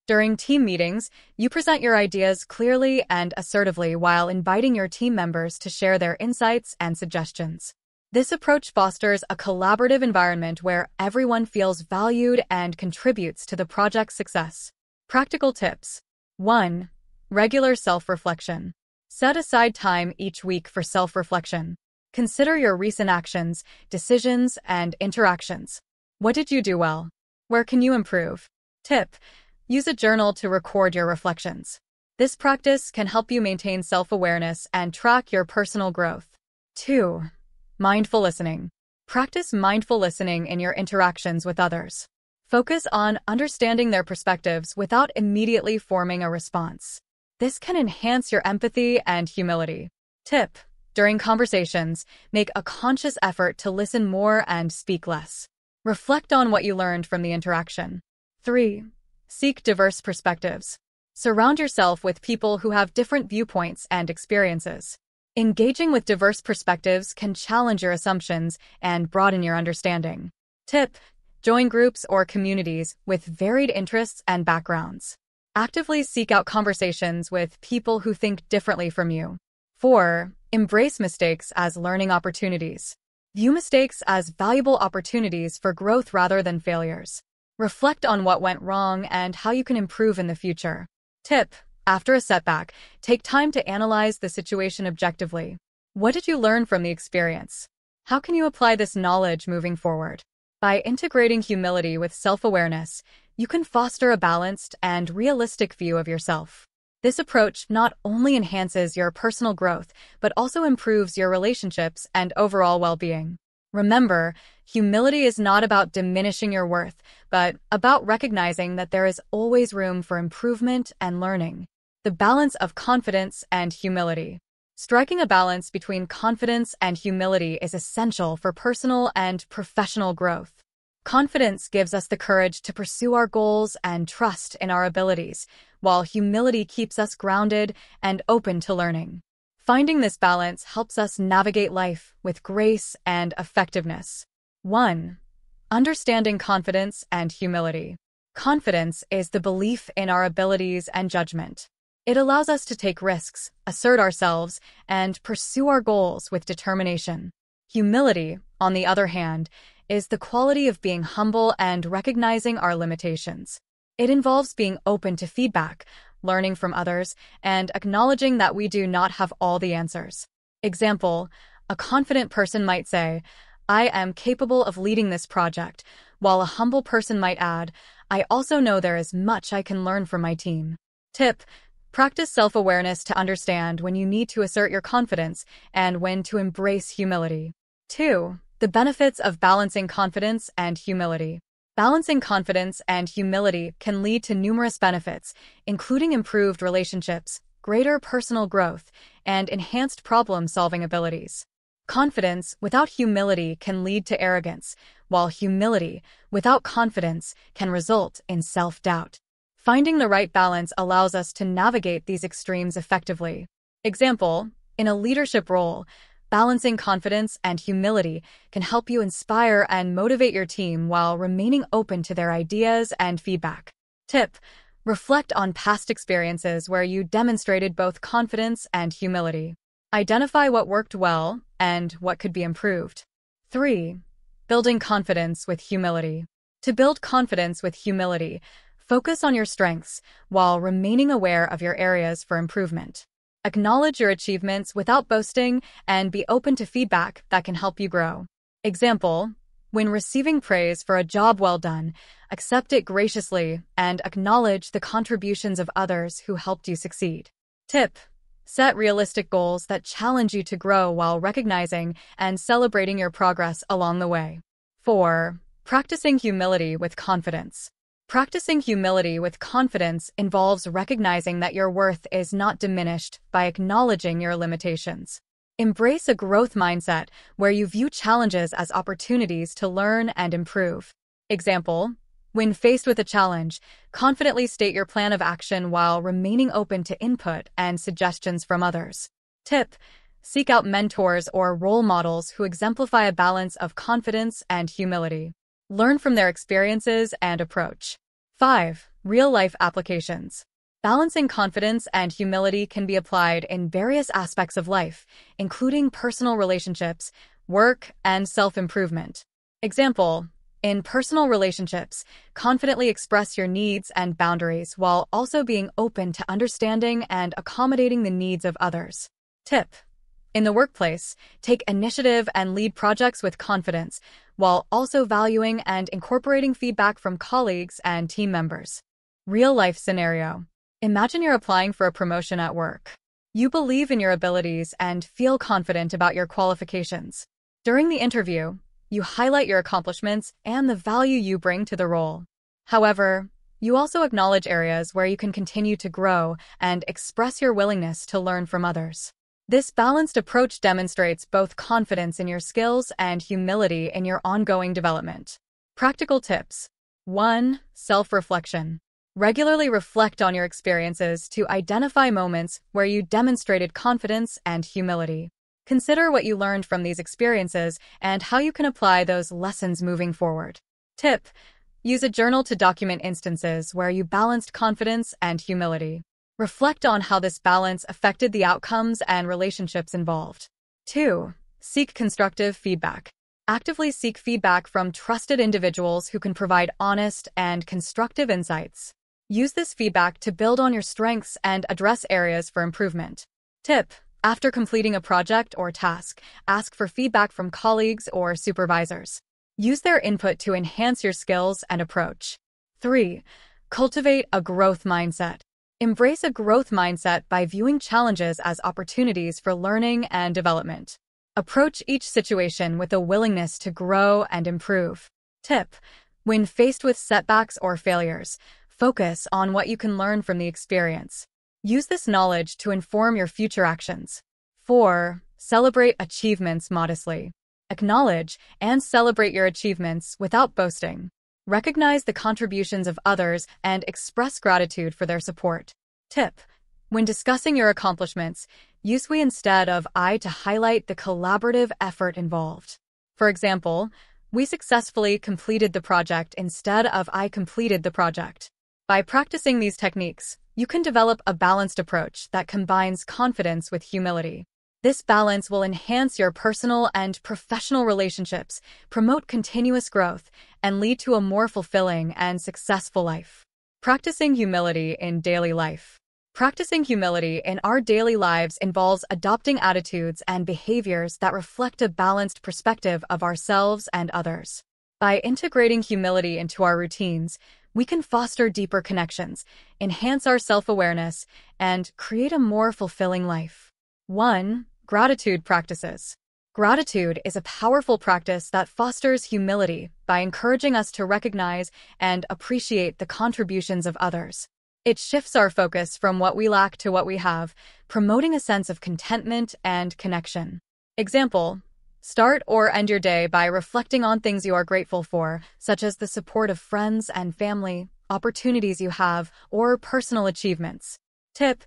During team meetings, you present your ideas clearly and assertively while inviting your team members to share their insights and suggestions. This approach fosters a collaborative environment where everyone feels valued and contributes to the project's success. Practical tips. one. Regular self-reflection. Set aside time each week for self-reflection. Consider your recent actions, decisions, and interactions. What did you do well? Where can you improve? Tip: use a journal to record your reflections. This practice can help you maintain self-awareness and track your personal growth. two. Mindful listening. Practice mindful listening in your interactions with others. Focus on understanding their perspectives without immediately forming a response. This can enhance your empathy and humility. Tip: during conversations, make a conscious effort to listen more and speak less. Reflect on what you learned from the interaction. three. Seek diverse perspectives. Surround yourself with people who have different viewpoints and experiences. Engaging with diverse perspectives can challenge your assumptions and broaden your understanding. Tip: join groups or communities with varied interests and backgrounds. Actively seek out conversations with people who think differently from you. four. Embrace mistakes as learning opportunities. View mistakes as valuable opportunities for growth rather than failures. Reflect on what went wrong and how you can improve in the future. Tip: After a setback, take time to analyze the situation objectively. What did you learn from the experience? How can you apply this knowledge moving forward? By integrating humility with self-awareness, you can foster a balanced and realistic view of yourself. This approach not only enhances your personal growth, but also improves your relationships and overall well-being. Remember, humility is not about diminishing your worth, but about recognizing that there is always room for improvement and learning. The balance of confidence and humility. Striking a balance between confidence and humility is essential for personal and professional growth. Confidence gives us the courage to pursue our goals and trust in our abilities, while humility keeps us grounded and open to learning. Finding this balance helps us navigate life with grace and effectiveness. one. Understanding confidence and humility. Confidence is the belief in our abilities and judgment. It allows us to take risks, assert ourselves, and pursue our goals with determination. Humility, on the other hand, is the quality of being humble and recognizing our limitations. It involves being open to feedback, learning from others, and acknowledging that we do not have all the answers. Example, a confident person might say, "I am capable of leading this project," while a humble person might add, "I also know there is much I can learn from my team." Tip: practice self-awareness to understand when you need to assert your confidence and when to embrace humility. two. The benefits of balancing confidence and humility. Balancing confidence and humility can lead to numerous benefits, including improved relationships, greater personal growth, and enhanced problem-solving abilities. Confidence without humility can lead to arrogance, while humility without confidence can result in self-doubt. Finding the right balance allows us to navigate these extremes effectively. Example, in a leadership role, balancing confidence and humility can help you inspire and motivate your team while remaining open to their ideas and feedback. Tip: reflect on past experiences where you demonstrated both confidence and humility. Identify what worked well and what could be improved. three. Building confidence with humility. To build confidence with humility, focus on your strengths while remaining aware of your areas for improvement. Acknowledge your achievements without boasting and be open to feedback that can help you grow. Example, when receiving praise for a job well done, accept it graciously and acknowledge the contributions of others who helped you succeed. Tip: set realistic goals that challenge you to grow while recognizing and celebrating your progress along the way. four. Practicing humility with confidence. Practicing humility with confidence involves recognizing that your worth is not diminished by acknowledging your limitations. Embrace a growth mindset where you view challenges as opportunities to learn and improve. Example, when faced with a challenge, confidently state your plan of action while remaining open to input and suggestions from others. Tip: seek out mentors or role models who exemplify a balance of confidence and humility. Learn from their experiences and approach. five. Real-life applications. Balancing confidence and humility can be applied in various aspects of life, including personal relationships, work, and self-improvement. Example, in personal relationships, confidently express your needs and boundaries while also being open to understanding and accommodating the needs of others. Tip: in the workplace, take initiative and lead projects with confidence, while also valuing and incorporating feedback from colleagues and team members. Real-life scenario. Imagine you're applying for a promotion at work. You believe in your abilities and feel confident about your qualifications. During the interview, you highlight your accomplishments and the value you bring to the role. However, you also acknowledge areas where you can continue to grow and express your willingness to learn from others. This balanced approach demonstrates both confidence in your skills and humility in your ongoing development. Practical tips. one. Self-reflection. Regularly reflect on your experiences to identify moments where you demonstrated confidence and humility. Consider what you learned from these experiences and how you can apply those lessons moving forward. Tip: use a journal to document instances where you balanced confidence and humility. Reflect on how this balance affected the outcomes and relationships involved. two. Seek constructive feedback. Actively seek feedback from trusted individuals who can provide honest and constructive insights. Use this feedback to build on your strengths and address areas for improvement. Tip: after completing a project or task, ask for feedback from colleagues or supervisors. Use their input to enhance your skills and approach. three. Cultivate a growth mindset. Embrace a growth mindset by viewing challenges as opportunities for learning and development. Approach each situation with a willingness to grow and improve. Tip: when faced with setbacks or failures, focus on what you can learn from the experience. Use this knowledge to inform your future actions. four. Celebrate achievements modestly. Acknowledge and celebrate your achievements without boasting. Recognize the contributions of others and express gratitude for their support. Tip: when discussing your accomplishments, use we instead of I to highlight the collaborative effort involved. For example, we successfully completed the project instead of I completed the project. By practicing these techniques, you can develop a balanced approach that combines confidence with humility. This balance will enhance your personal and professional relationships, promote continuous growth, and lead to a more fulfilling and successful life. Practicing humility in daily life. Practicing humility in our daily lives involves adopting attitudes and behaviors that reflect a balanced perspective of ourselves and others. By integrating humility into our routines, we can foster deeper connections, enhance our self-awareness, and create a more fulfilling life. one. Gratitude practices. Gratitude is a powerful practice that fosters humility by encouraging us to recognize and appreciate the contributions of others. It shifts our focus from what we lack to what we have, promoting a sense of contentment and connection. Example: start or end your day by reflecting on things you are grateful for, such as the support of friends and family, opportunities you have, or personal achievements. Tip: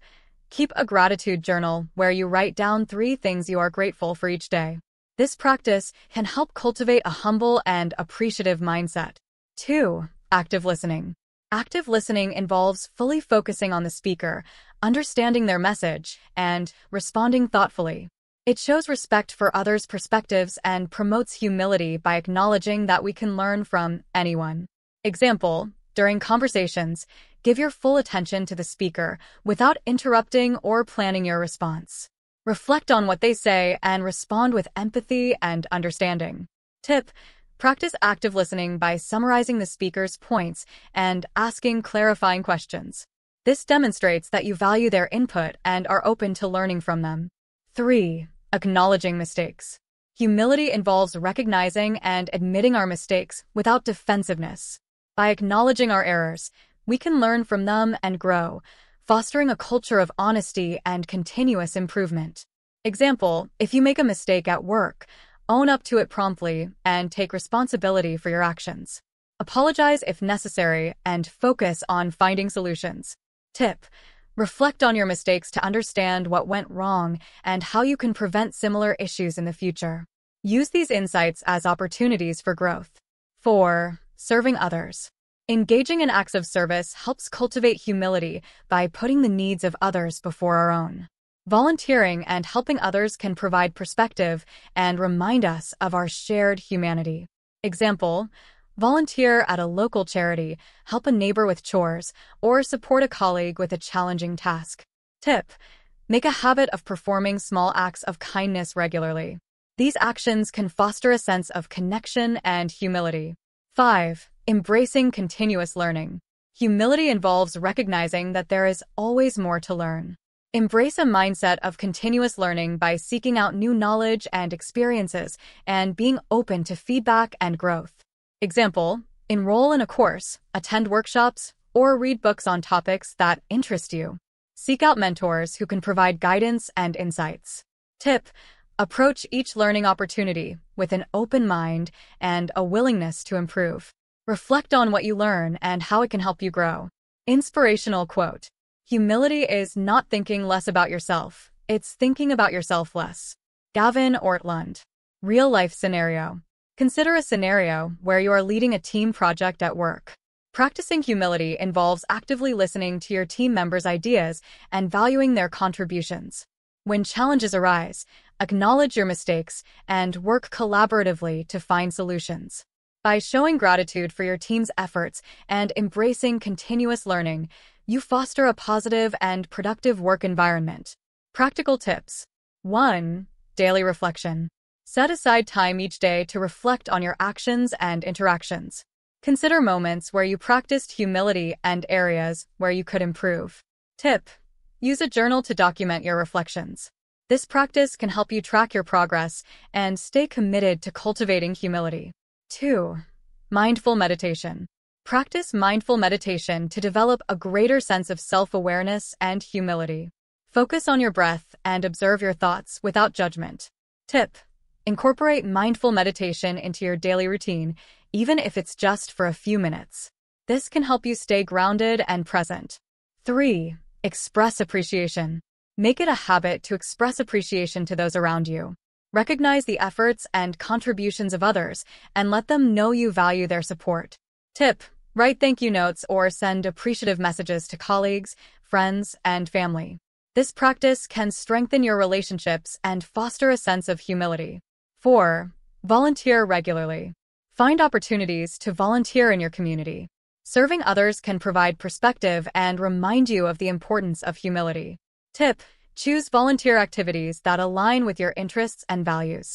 keep a gratitude journal where you write down three things you are grateful for each day. This practice can help cultivate a humble and appreciative mindset. two. Active listening. Active listening involves fully focusing on the speaker, understanding their message, and responding thoughtfully. It shows respect for others' perspectives and promotes humility by acknowledging that we can learn from anyone. Example: during conversations, give your full attention to the speaker without interrupting or planning your response. Reflect on what they say and respond with empathy and understanding. Tip: practice active listening by summarizing the speaker's points and asking clarifying questions. This demonstrates that you value their input and are open to learning from them. three. Acknowledging mistakes. Humility involves recognizing and admitting our mistakes without defensiveness. By acknowledging our errors, we can learn from them and grow, fostering a culture of honesty and continuous improvement. Example: if you make a mistake at work, own up to it promptly and take responsibility for your actions. Apologize if necessary and focus on finding solutions. Tip: reflect on your mistakes to understand what went wrong and how you can prevent similar issues in the future. Use these insights as opportunities for growth. four. Serving others. Engaging in acts of service helps cultivate humility by putting the needs of others before our own. Volunteering and helping others can provide perspective and remind us of our shared humanity. Example: volunteer at a local charity, help a neighbor with chores, or support a colleague with a challenging task. Tip: make a habit of performing small acts of kindness regularly. These actions can foster a sense of connection and humility. five. Embracing continuous learning. Humility involves recognizing that there is always more to learn. Embrace a mindset of continuous learning by seeking out new knowledge and experiences and being open to feedback and growth. Example: enroll in a course, attend workshops, or read books on topics that interest you. Seek out mentors who can provide guidance and insights. Tip: approach each learning opportunity with an open mind and a willingness to improve. Reflect on what you learn and how it can help you grow. Inspirational quote: humility is not thinking less about yourself, it's thinking about yourself less. Gavin Ortlund. Real life scenario. Consider a scenario where you are leading a team project at work. Practicing humility involves actively listening to your team members' ideas and valuing their contributions. When challenges arise, acknowledge your mistakes and work collaboratively to find solutions. By showing gratitude for your team's efforts and embracing continuous learning, you foster a positive and productive work environment. Practical tips. one Daily reflection. Set aside time each day to reflect on your actions and interactions. Consider moments where you practiced humility and areas where you could improve. Tip. Use a journal to document your reflections. This practice can help you track your progress and stay committed to cultivating humility. two Mindful meditation. Practice mindful meditation to develop a greater sense of self-awareness and humility. Focus on your breath and observe your thoughts without judgment. Tip: incorporate mindful meditation into your daily routine, even if it's just for a few minutes. This can help you stay grounded and present. three Express appreciation. Make it a habit to express appreciation to those around you. Recognize the efforts and contributions of others and let them know you value their support. Tip: write thank you notes or send appreciative messages to colleagues, friends, and family. This practice can strengthen your relationships and foster a sense of humility. four Volunteer regularly. Find opportunities to volunteer in your community. Serving others can provide perspective and remind you of the importance of humility. Tip: choose volunteer activities that align with your interests and values.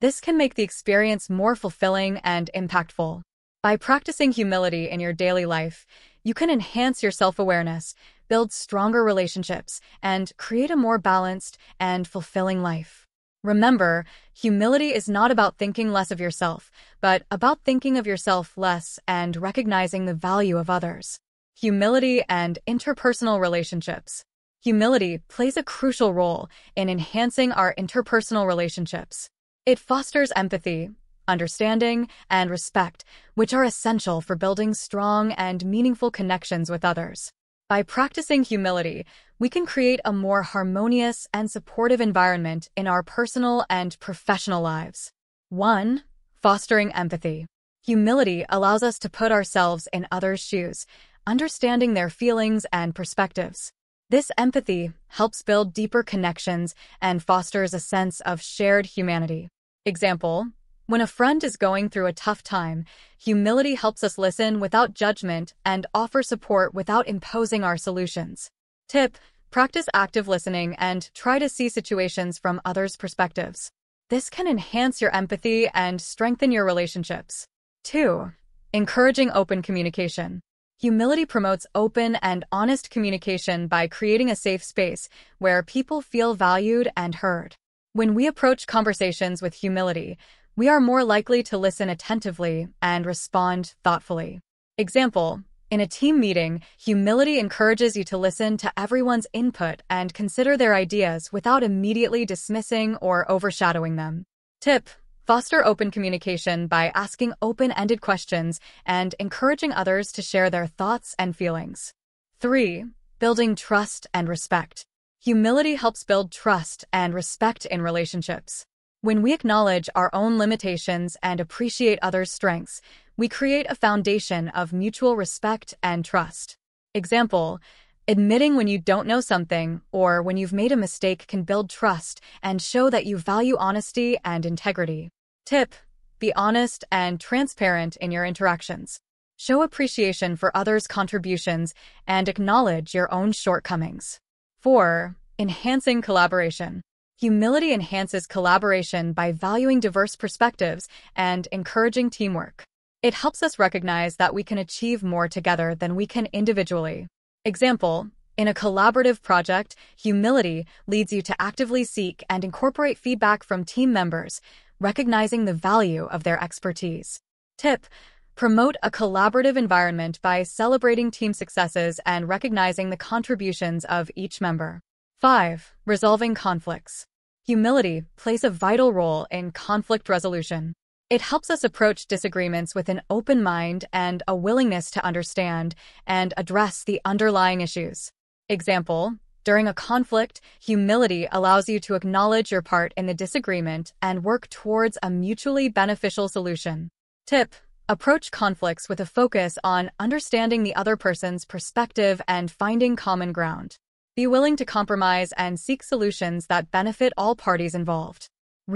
This can make the experience more fulfilling and impactful. By practicing humility in your daily life, you can enhance your self-awareness, build stronger relationships, and create a more balanced and fulfilling life. Remember, humility is not about thinking less of yourself, but about thinking of yourself less and recognizing the value of others. Humility and interpersonal relationships. Humility plays a crucial role in enhancing our interpersonal relationships. It fosters empathy, understanding, and respect, which are essential for building strong and meaningful connections with others. By practicing humility, we can create a more harmonious and supportive environment in our personal and professional lives. one Fostering empathy. Humility allows us to put ourselves in others' shoes, understanding their feelings and perspectives. This empathy helps build deeper connections and fosters a sense of shared humanity. Example: when a friend is going through a tough time, humility helps us listen without judgment and offer support without imposing our solutions. Tip: practice active listening and try to see situations from others' perspectives. This can enhance your empathy and strengthen your relationships. two Encouraging open communication. Humility promotes open and honest communication by creating a safe space where people feel valued and heard. When we approach conversations with humility, we are more likely to listen attentively and respond thoughtfully. Example: in a team meeting, humility encourages you to listen to everyone's input and consider their ideas without immediately dismissing or overshadowing them. Tip: foster open communication by asking open-ended questions and encouraging others to share their thoughts and feelings. three Building trust and respect. Humility helps build trust and respect in relationships. When we acknowledge our own limitations and appreciate others' strengths, we create a foundation of mutual respect and trust. Example: admitting when you don't know something or when you've made a mistake can build trust and show that you value honesty and integrity. Tip: be honest and transparent in your interactions. Show appreciation for others' contributions and acknowledge your own shortcomings. four Enhancing collaboration. Humility enhances collaboration by valuing diverse perspectives and encouraging teamwork. It helps us recognize that we can achieve more together than we can individually. Example: in a collaborative project, humility leads you to actively seek and incorporate feedback from team members, recognizing the value of their expertise. Tip: promote a collaborative environment by celebrating team successes and recognizing the contributions of each member. five Resolving conflicts. Humility plays a vital role in conflict resolution. It helps us approach disagreements with an open mind and a willingness to understand and address the underlying issues. Example: during a conflict, humility allows you to acknowledge your part in the disagreement and work towards a mutually beneficial solution. Tip: approach conflicts with a focus on understanding the other person's perspective and finding common ground. Be willing to compromise and seek solutions that benefit all parties involved.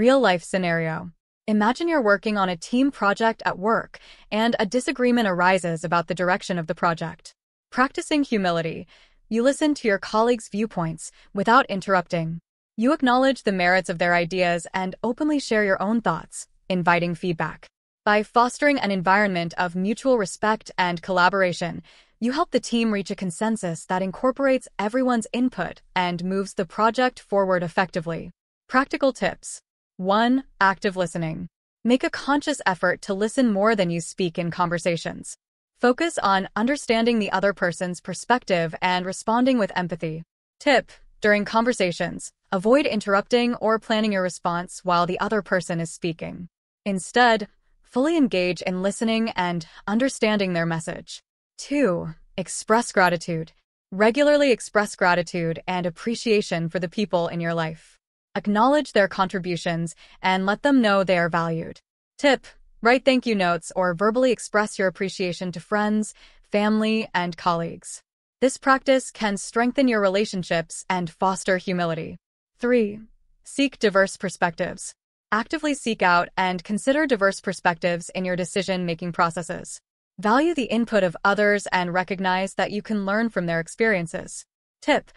Real-life scenario. Imagine you're working on a team project at work and a disagreement arises about the direction of the project. Practicing humility, you listen to your colleagues' viewpoints without interrupting. You acknowledge the merits of their ideas and openly share your own thoughts, inviting feedback. By fostering an environment of mutual respect and collaboration, you help the team reach a consensus that incorporates everyone's input and moves the project forward effectively. Practical tips. one Active listening. Make a conscious effort to listen more than you speak in conversations. Focus on understanding the other person's perspective and responding with empathy. Tip: during conversations, avoid interrupting or planning your response while the other person is speaking. Instead, fully engage in listening and understanding their message. two Express gratitude. Regularly express gratitude and appreciation for the people in your life. Acknowledge their contributions and let them know they are valued. Tip: write thank you notes or verbally express your appreciation to friends, family, and colleagues. This practice can strengthen your relationships and foster humility. three Seek diverse perspectives. Actively seek out and consider diverse perspectives in your decision-making processes. Value the input of others and recognize that you can learn from their experiences. Tip: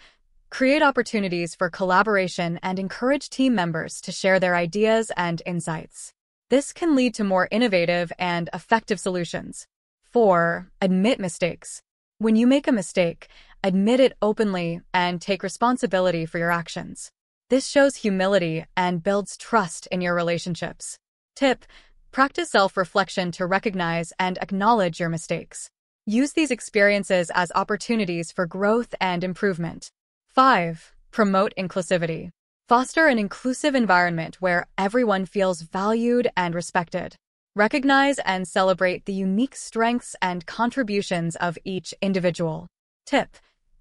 create opportunities for collaboration and encourage team members to share their ideas and insights. This can lead to more innovative and effective solutions. four Admit mistakes. When you make a mistake, admit it openly and take responsibility for your actions. This shows humility and builds trust in your relationships. Tip: practice self-reflection to recognize and acknowledge your mistakes. Use these experiences as opportunities for growth and improvement. five Promote inclusivity. Foster an inclusive environment where everyone feels valued and respected. Recognize and celebrate the unique strengths and contributions of each individual. Tip: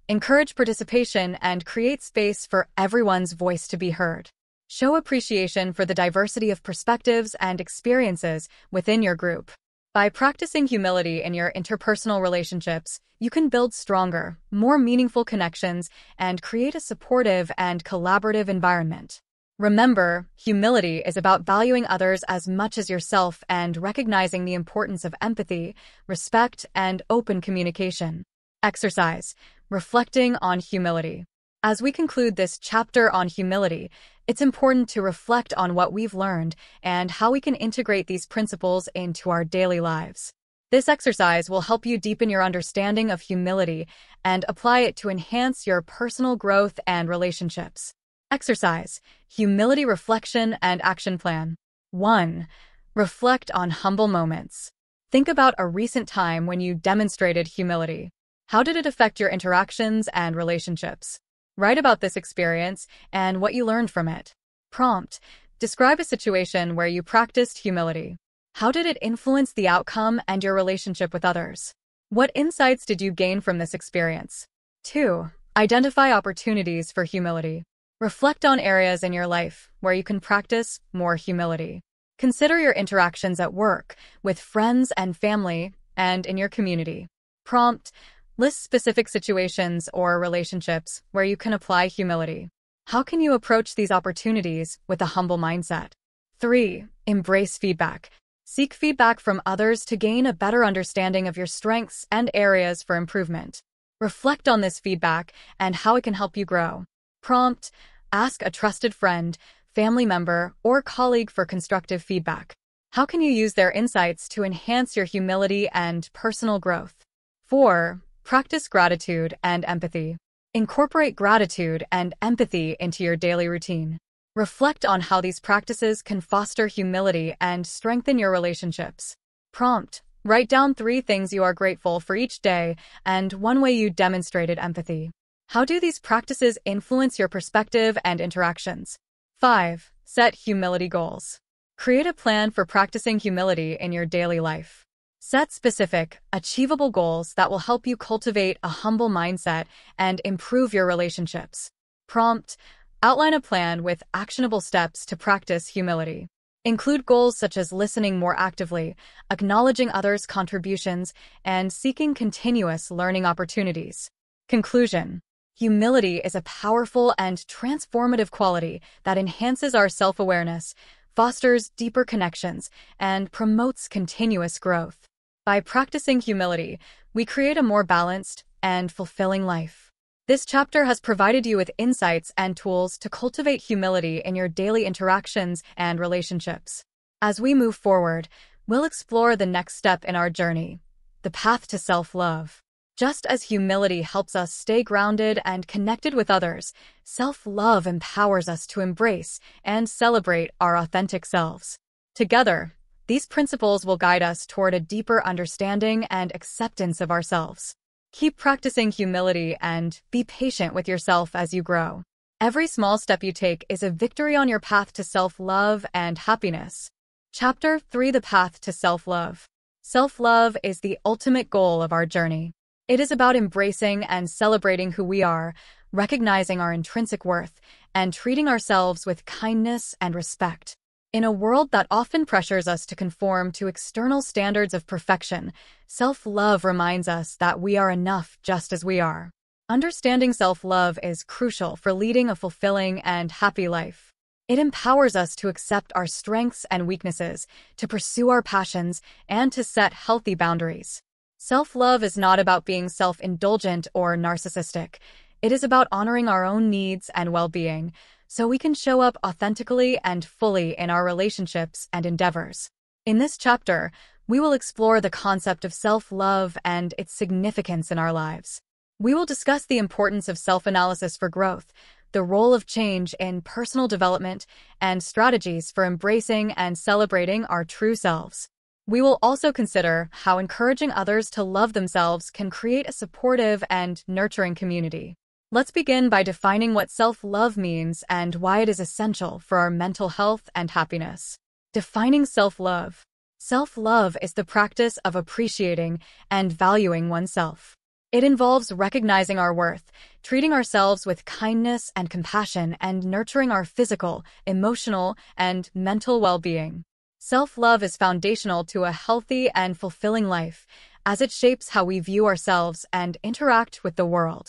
encourage participation and create space for everyone's voice to be heard. Show appreciation for the diversity of perspectives and experiences within your group. By practicing humility in your interpersonal relationships, you can build stronger, more meaningful connections and create a supportive and collaborative environment. Remember, humility is about valuing others as much as yourself and recognizing the importance of empathy, respect, and open communication. Exercise: reflecting on humility. As we conclude this chapter on humility, it's important to reflect on what we've learned and how we can integrate these principles into our daily lives. This exercise will help you deepen your understanding of humility and apply it to enhance your personal growth and relationships. Exercise: humility reflection and action plan. one Reflect on humble moments. Think about a recent time when you demonstrated humility. How did it affect your interactions and relationships? Write about this experience and what you learned from it. Prompt: describe a situation where you practiced humility. How did it influence the outcome and your relationship with others? What insights did you gain from this experience? two Identify opportunities for humility. Reflect on areas in your life where you can practice more humility. Consider your interactions at work, with friends and family, and in your community. Prompt: list specific situations or relationships where you can apply humility. How can you approach these opportunities with a humble mindset? three Embrace feedback. Seek feedback from others to gain a better understanding of your strengths and areas for improvement. Reflect on this feedback and how it can help you grow. Prompt: ask a trusted friend, family member, or colleague for constructive feedback. How can you use their insights to enhance your humility and personal growth? four Practice gratitude and empathy. Incorporate gratitude and empathy into your daily routine. Reflect on how these practices can foster humility and strengthen your relationships. Prompt: write down three things you are grateful for each day and one way you demonstrated empathy. How do these practices influence your perspective and interactions? five Set humility goals. Create a plan for practicing humility in your daily life. Set specific, achievable goals that will help you cultivate a humble mindset and improve your relationships. Prompt: outline a plan with actionable steps to practice humility. Include goals such as listening more actively, acknowledging others' contributions, and seeking continuous learning opportunities. Conclusion: humility is a powerful and transformative quality that enhances our self-awareness, fosters deeper connections, and promotes continuous growth. By practicing humility, we create a more balanced and fulfilling life. This chapter has provided you with insights and tools to cultivate humility in your daily interactions and relationships. As we move forward, we'll explore the next step in our journey, the path to self-love. Just as humility helps us stay grounded and connected with others, self-love empowers us to embrace and celebrate our authentic selves. Together, these principles will guide us toward a deeper understanding and acceptance of ourselves. Keep practicing humility and be patient with yourself as you grow. Every small step you take is a victory on your path to self-love and happiness. Chapter three: The Path to Self-Love. Self-love is the ultimate goal of our journey. It is about embracing and celebrating who we are, recognizing our intrinsic worth, and treating ourselves with kindness and respect. In a world that often pressures us to conform to external standards of perfection, self-love reminds us that we are enough just as we are. Understanding self-love is crucial for leading a fulfilling and happy life. It empowers us to accept our strengths and weaknesses, to pursue our passions, and to set healthy boundaries. Self-love is not about being self-indulgent or narcissistic. It is about honoring our own needs and well-being, so we can show up authentically and fully in our relationships and endeavors. In this chapter, we will explore the concept of self-love and its significance in our lives. We will discuss the importance of self-analysis for growth, the role of change in personal development, and strategies for embracing and celebrating our true selves. We will also consider how encouraging others to love themselves can create a supportive and nurturing community. Let's begin by defining what self-love means and why it is essential for our mental health and happiness. Defining self-love. Self-love is the practice of appreciating and valuing oneself. It involves recognizing our worth, treating ourselves with kindness and compassion, and nurturing our physical, emotional, and mental well-being. Self-love is foundational to a healthy and fulfilling life, as it shapes how we view ourselves and interact with the world.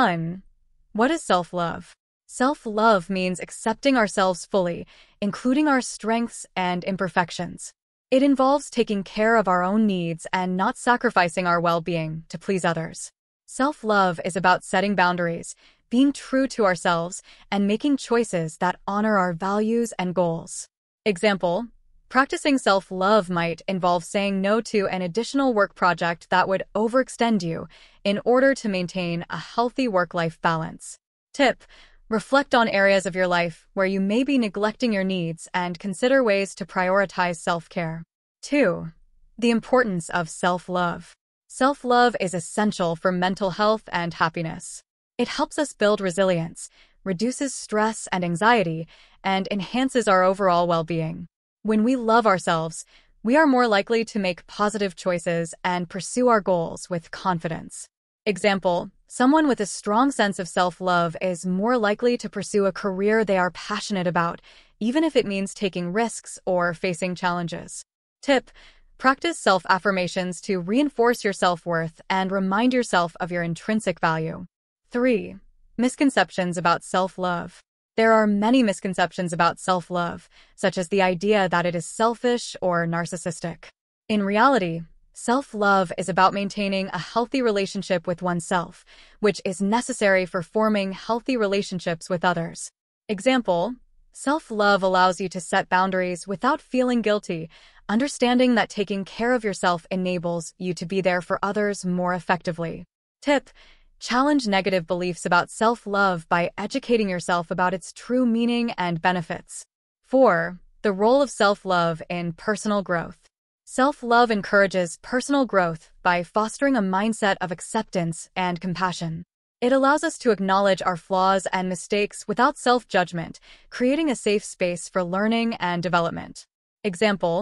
one. What is self-love? Self-love means accepting ourselves fully, including our strengths and imperfections. It involves taking care of our own needs and not sacrificing our well-being to please others. Self-love is about setting boundaries, being true to ourselves, and making choices that honor our values and goals. Example: practicing self-love might involve saying no to an additional work project that would overextend you in order to maintain a healthy work-life balance. Tip: reflect on areas of your life where you may be neglecting your needs and consider ways to prioritize self-care. two. The importance of self-love. Self-love is essential for mental health and happiness. It helps us build resilience, reduces stress and anxiety, and enhances our overall well-being. When we love ourselves, we are more likely to make positive choices and pursue our goals with confidence. Example: someone with a strong sense of self-love is more likely to pursue a career they are passionate about, even if it means taking risks or facing challenges. Tip: practice self-affirmations to reinforce your self-worth and remind yourself of your intrinsic value. three. Misconceptions about self-love. There are many misconceptions about self-love, such as the idea that it is selfish or narcissistic. In reality, self-love is about maintaining a healthy relationship with oneself, which is necessary for forming healthy relationships with others. Example: self-love allows you to set boundaries without feeling guilty, understanding that taking care of yourself enables you to be there for others more effectively. Tip: challenge negative beliefs about self-love by educating yourself about its true meaning and benefits. four. The role of self-love in personal growth. Self-love encourages personal growth by fostering a mindset of acceptance and compassion. It allows us to acknowledge our flaws and mistakes without self-judgment, creating a safe space for learning and development. Example: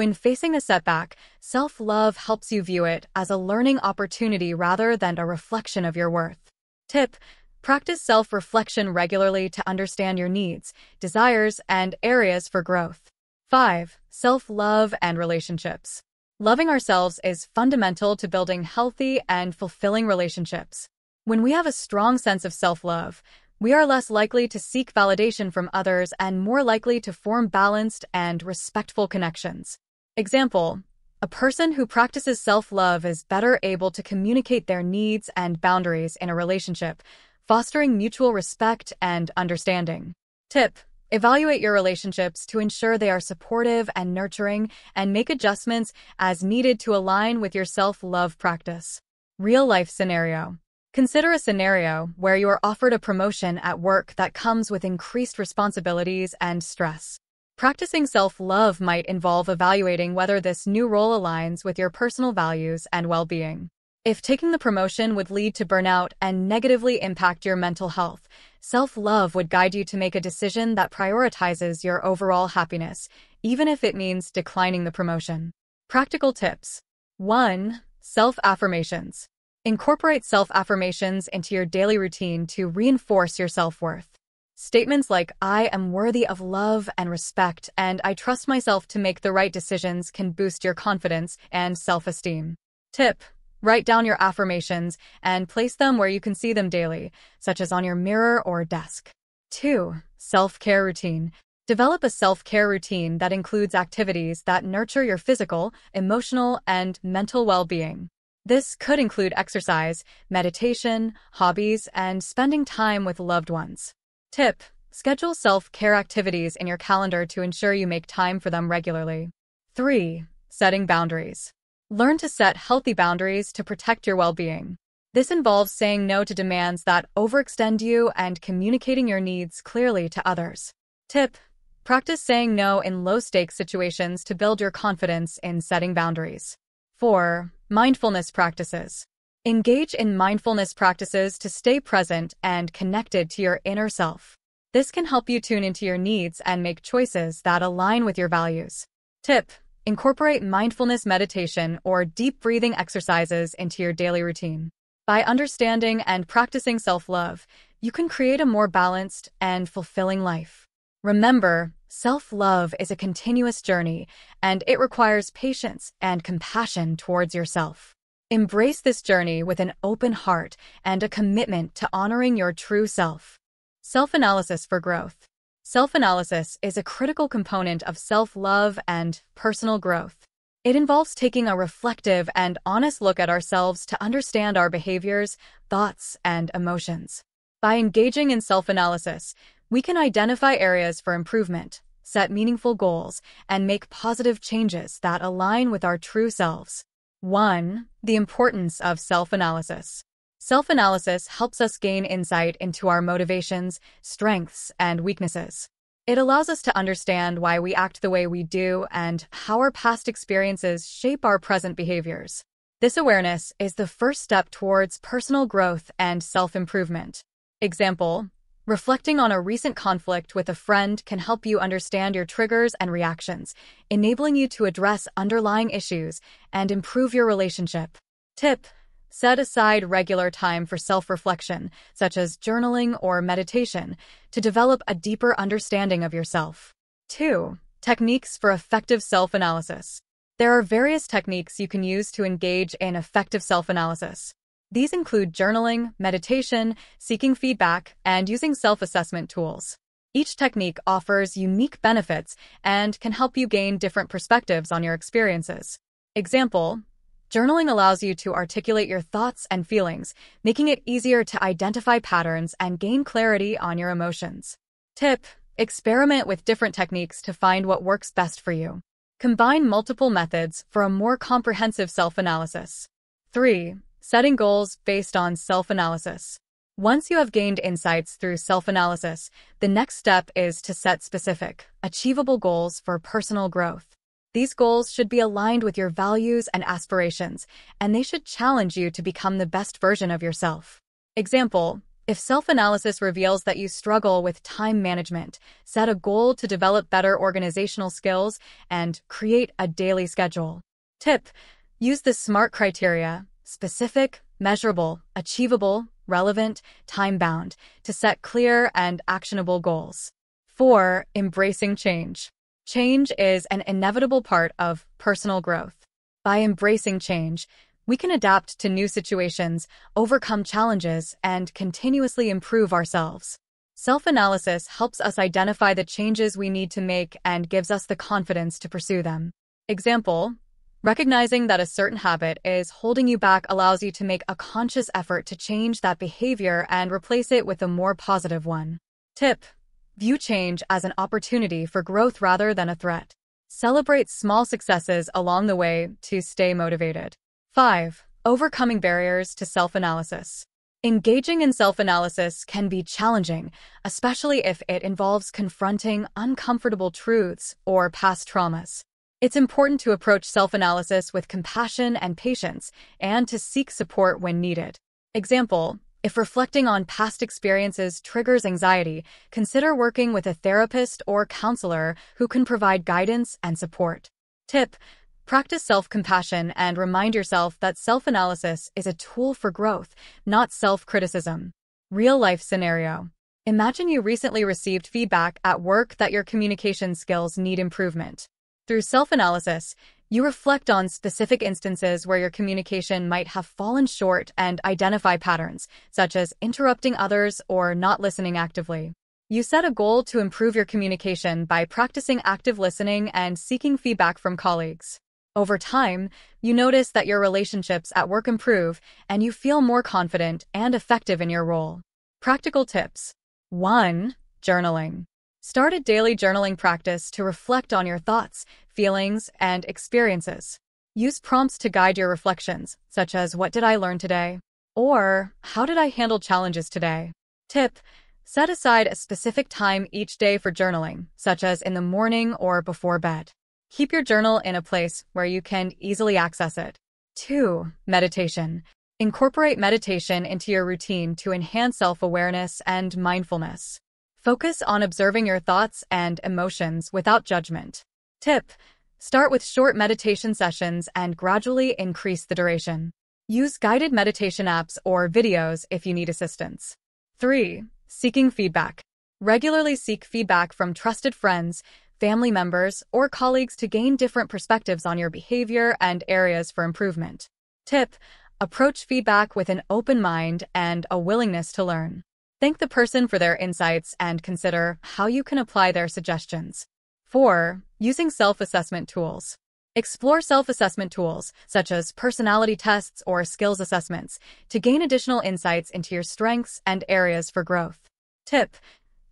when facing a setback, self-love helps you view it as a learning opportunity rather than a reflection of your worth. Tip: practice self-reflection regularly to understand your needs, desires, and areas for growth. five. Self-love and relationships. Loving ourselves is fundamental to building healthy and fulfilling relationships. When we have a strong sense of self-love, We are less likely to seek validation from others and more likely to form balanced and respectful connections. Example, a person who practices self-love is better able to communicate their needs and boundaries in a relationship, fostering mutual respect and understanding. Tip: evaluate your relationships to ensure they are supportive and nurturing, and make adjustments as needed to align with your self-love practice. Real-life scenario. Consider a scenario where you are offered a promotion at work that comes with increased responsibilities and stress. Practicing self-love might involve evaluating whether this new role aligns with your personal values and well-being. If taking the promotion would lead to burnout and negatively impact your mental health, self-love would guide you to make a decision that prioritizes your overall happiness, even if it means declining the promotion. Practical tips. one Self-affirmations. Incorporate self-affirmations into your daily routine to reinforce your self-worth. Statements like, "I am worthy of love and respect," and "I trust myself to make the right decisions," can boost your confidence and self-esteem. Tip: write down your affirmations and place them where you can see them daily, such as on your mirror or desk. two Self-care routine. Develop a self-care routine that includes activities that nurture your physical, emotional, and mental well-being. This could include exercise, meditation, hobbies, and spending time with loved ones. Tip: schedule self-care activities in your calendar to ensure you make time for them regularly. three Setting boundaries. Learn to set healthy boundaries to protect your well-being. This involves saying no to demands that overextend you and communicating your needs clearly to others. Tip: practice saying no in low-stakes situations to build your confidence in setting boundaries. four Mindfulness practices. Engage in mindfulness practices to stay present and connected to your inner self. This can help you tune into your needs and make choices that align with your values. Tip: incorporate mindfulness meditation or deep breathing exercises into your daily routine. By understanding and practicing self-love, you can create a more balanced and fulfilling life. Remember, self-love is a continuous journey, and it requires patience and compassion towards yourself. Embrace this journey with an open heart and a commitment to honoring your true self. Self-analysis for growth. Self-analysis is a critical component of self-love and personal growth. It involves taking a reflective and honest look at ourselves to understand our behaviors, thoughts, and emotions. By engaging in self-analysis, we can identify areas for improvement, set meaningful goals, and make positive changes that align with our true selves. one The importance of self-analysis. Self-analysis helps us gain insight into our motivations, strengths, and weaknesses. It allows us to understand why we act the way we do and how our past experiences shape our present behaviors. This awareness is the first step towards personal growth and self-improvement. Example: reflecting on a recent conflict with a friend can help you understand your triggers and reactions, enabling you to address underlying issues and improve your relationship. Tip: set aside regular time for self-reflection, such as journaling or meditation, to develop a deeper understanding of yourself. two Techniques for effective self-analysis. There are various techniques you can use to engage in effective self-analysis. These include journaling, meditation, seeking feedback, and using self-assessment tools. Each technique offers unique benefits and can help you gain different perspectives on your experiences. Example: journaling allows you to articulate your thoughts and feelings, making it easier to identify patterns and gain clarity on your emotions. Tip: experiment with different techniques to find what works best for you. Combine multiple methods for a more comprehensive self-analysis. three Setting goals based on self-analysis. Once you have gained insights through self-analysis, the next step is to set specific, achievable goals for personal growth. These goals should be aligned with your values and aspirations, and they should challenge you to become the best version of yourself. Example: if self-analysis reveals that you struggle with time management, set a goal to develop better organizational skills and create a daily schedule. Tip: use the SMART criteria — specific, measurable, achievable, relevant, time-bound — to set clear and actionable goals. four Embracing change. Change is an inevitable part of personal growth. By embracing change, we can adapt to new situations, overcome challenges, and continuously improve ourselves. Self-analysis helps us identify the changes we need to make and gives us the confidence to pursue them. Example, recognizing that a certain habit is holding you back allows you to make a conscious effort to change that behavior and replace it with a more positive one. Tip: view change as an opportunity for growth rather than a threat. Celebrate small successes along the way to stay motivated. five. Overcoming barriers to self-analysis. Engaging in self-analysis can be challenging, especially if it involves confronting uncomfortable truths or past traumas. It's important to approach self-analysis with compassion and patience, and to seek support when needed. Example, if reflecting on past experiences triggers anxiety, consider working with a therapist or counselor who can provide guidance and support. Tip: practice self-compassion and remind yourself that self-analysis is a tool for growth, not self-criticism. Real-life scenario. Imagine you recently received feedback at work that your communication skills need improvement. Through self-analysis, you reflect on specific instances where your communication might have fallen short and identify patterns, such as interrupting others or not listening actively. You set a goal to improve your communication by practicing active listening and seeking feedback from colleagues. Over time, you notice that your relationships at work improve and you feel more confident and effective in your role. Practical tips. one. Journaling. Start a daily journaling practice to reflect on your thoughts, feelings, and experiences. Use prompts to guide your reflections, such as "What did I learn today?" or "How did I handle challenges today?" Tip: set aside a specific time each day for journaling, such as in the morning or before bed. Keep your journal in a place where you can easily access it. two. Meditation. Incorporate meditation into your routine to enhance self-awareness and mindfulness. Focus on observing your thoughts and emotions without judgment. Tip: start with short meditation sessions and gradually increase the duration. Use guided meditation apps or videos if you need assistance. three. Seeking feedback. Regularly seek feedback from trusted friends, family members, or colleagues to gain different perspectives on your behavior and areas for improvement. Tip: approach feedback with an open mind and a willingness to learn. Thank the person for their insights and consider how you can apply their suggestions. four. Using self-assessment tools. Explore self-assessment tools, such as personality tests or skills assessments, to gain additional insights into your strengths and areas for growth. Tip: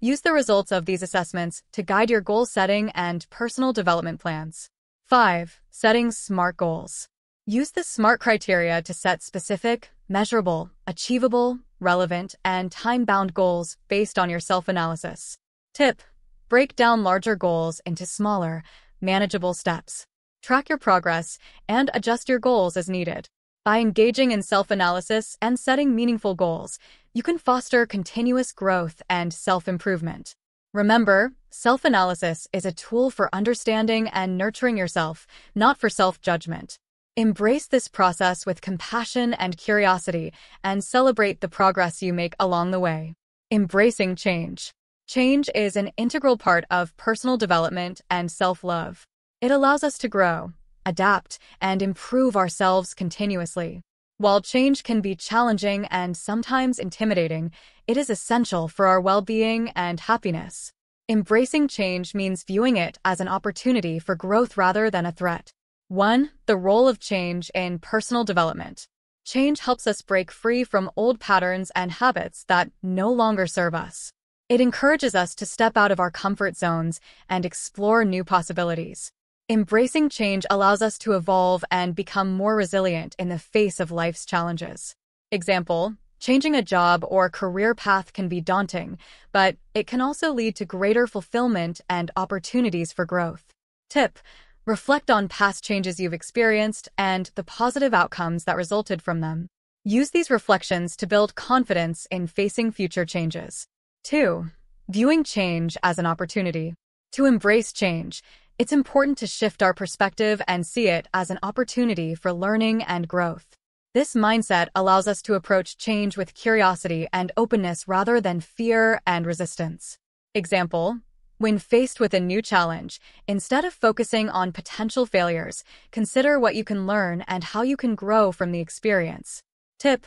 use the results of these assessments to guide your goal setting and personal development plans. five. Setting SMART goals. Use the SMART criteria to set specific, measurable, achievable, relevant, and time-bound goals based on your self-analysis. Tip: break down larger goals into smaller, manageable steps. Track your progress and adjust your goals as needed. By engaging in self-analysis and setting meaningful goals, you can foster continuous growth and self-improvement. Remember, self-analysis is a tool for understanding and nurturing yourself, not for self-judgment. Embrace this process with compassion and curiosity, and celebrate the progress you make along the way. Embracing change. Change is an integral part of personal development and self-love. It allows us to grow, adapt, and improve ourselves continuously. While change can be challenging and sometimes intimidating, it is essential for our well-being and happiness. Embracing change means viewing it as an opportunity for growth rather than a threat. one. The role of change in personal development. Change helps us break free from old patterns and habits that no longer serve us. It encourages us to step out of our comfort zones and explore new possibilities. Embracing change allows us to evolve and become more resilient in the face of life's challenges. Example, changing a job or career path can be daunting, but it can also lead to greater fulfillment and opportunities for growth. Tip: reflect on past changes you've experienced and the positive outcomes that resulted from them. Use these reflections to build confidence in facing future changes. two. Viewing change as an opportunity. To embrace change, it's important to shift our perspective and see it as an opportunity for learning and growth. This mindset allows us to approach change with curiosity and openness rather than fear and resistance. Example, when faced with a new challenge, instead of focusing on potential failures, consider what you can learn and how you can grow from the experience. Tip: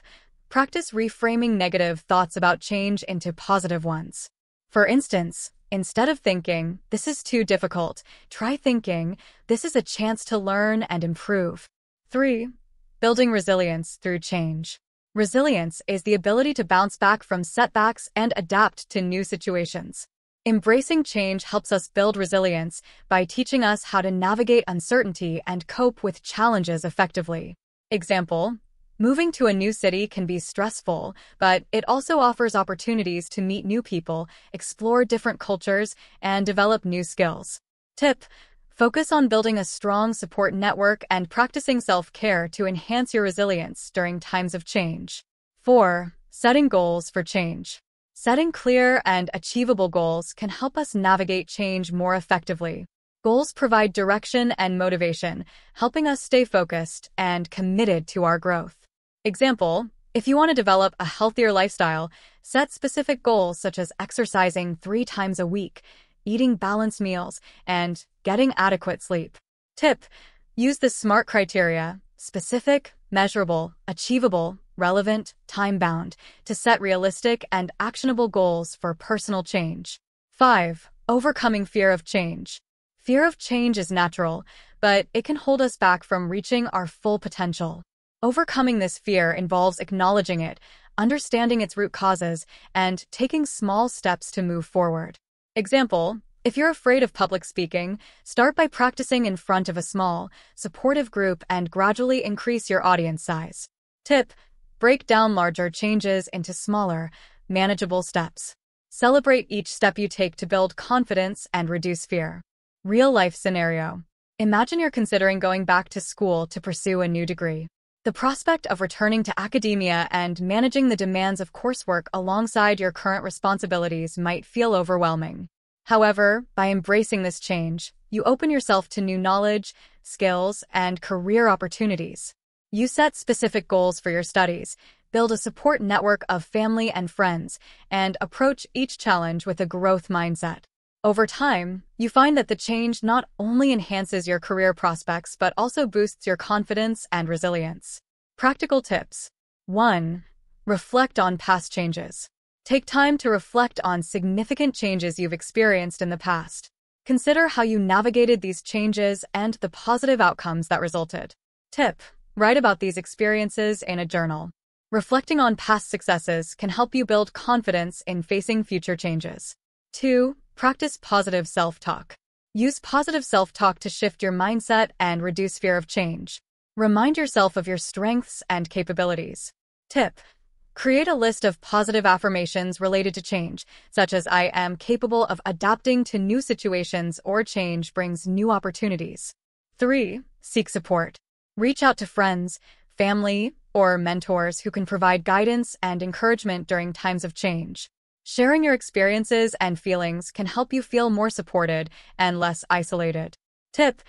practice reframing negative thoughts about change into positive ones. For instance, instead of thinking, "This is too difficult," try thinking, "This is a chance to learn and improve." three. Building resilience through change. Resilience is the ability to bounce back from setbacks and adapt to new situations. Embracing change helps us build resilience by teaching us how to navigate uncertainty and cope with challenges effectively. Example, moving to a new city can be stressful, but it also offers opportunities to meet new people, explore different cultures, and develop new skills. Tip: focus on building a strong support network and practicing self-care to enhance your resilience during times of change. four. Setting goals for change. Setting clear and achievable goals can help us navigate change more effectively. Goals provide direction and motivation, helping us stay focused and committed to our growth. Example, if you want to develop a healthier lifestyle, set specific goals such as exercising three times a week, eating balanced meals, and getting adequate sleep. Tip: use the SMART criteria, specific, measurable, achievable, relevant, time-bound, to set realistic and actionable goals for personal change. five. Overcoming fear of change. Fear of change is natural, but it can hold us back from reaching our full potential. Overcoming this fear involves acknowledging it, understanding its root causes, and taking small steps to move forward. Example, if you're afraid of public speaking, start by practicing in front of a small, supportive group and gradually increase your audience size. Tip: break down larger changes into smaller, manageable steps. Celebrate each step you take to build confidence and reduce fear. Real-life scenario. Imagine you're considering going back to school to pursue a new degree. The prospect of returning to academia and managing the demands of coursework alongside your current responsibilities might feel overwhelming. However, by embracing this change, you open yourself to new knowledge, skills, and career opportunities. You set specific goals for your studies, build a support network of family and friends, and approach each challenge with a growth mindset. Over time, you find that the change not only enhances your career prospects but also boosts your confidence and resilience. Practical tips. one. Reflect on past changes. Take time to reflect on significant changes you've experienced in the past. Consider how you navigated these changes and the positive outcomes that resulted. Tip: write about these experiences in a journal. Reflecting on past successes can help you build confidence in facing future changes. two. Practice positive self-talk. Use positive self-talk to shift your mindset and reduce fear of change. Remind yourself of your strengths and capabilities. Tip: create a list of positive affirmations related to change, such as "I am capable of adapting to new situations" or "Change brings new opportunities." three. Seek support. Reach out to friends, family, or mentors who can provide guidance and encouragement during times of change. Sharing your experiences and feelings can help you feel more supported and less isolated. Tip: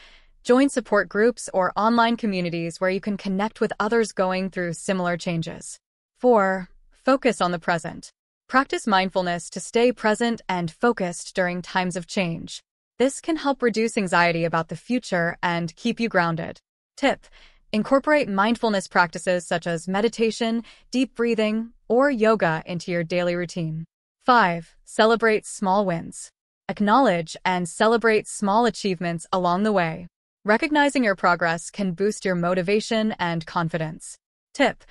join support groups or online communities where you can connect with others going through similar changes. four. Focus on the present. Practice mindfulness to stay present and focused during times of change. This can help reduce anxiety about the future and keep you grounded. Tip: incorporate mindfulness practices such as meditation, deep breathing, or yoga into your daily routine. five. Celebrate small wins. Acknowledge and celebrate small achievements along the way. Recognizing your progress can boost your motivation and confidence. Tip: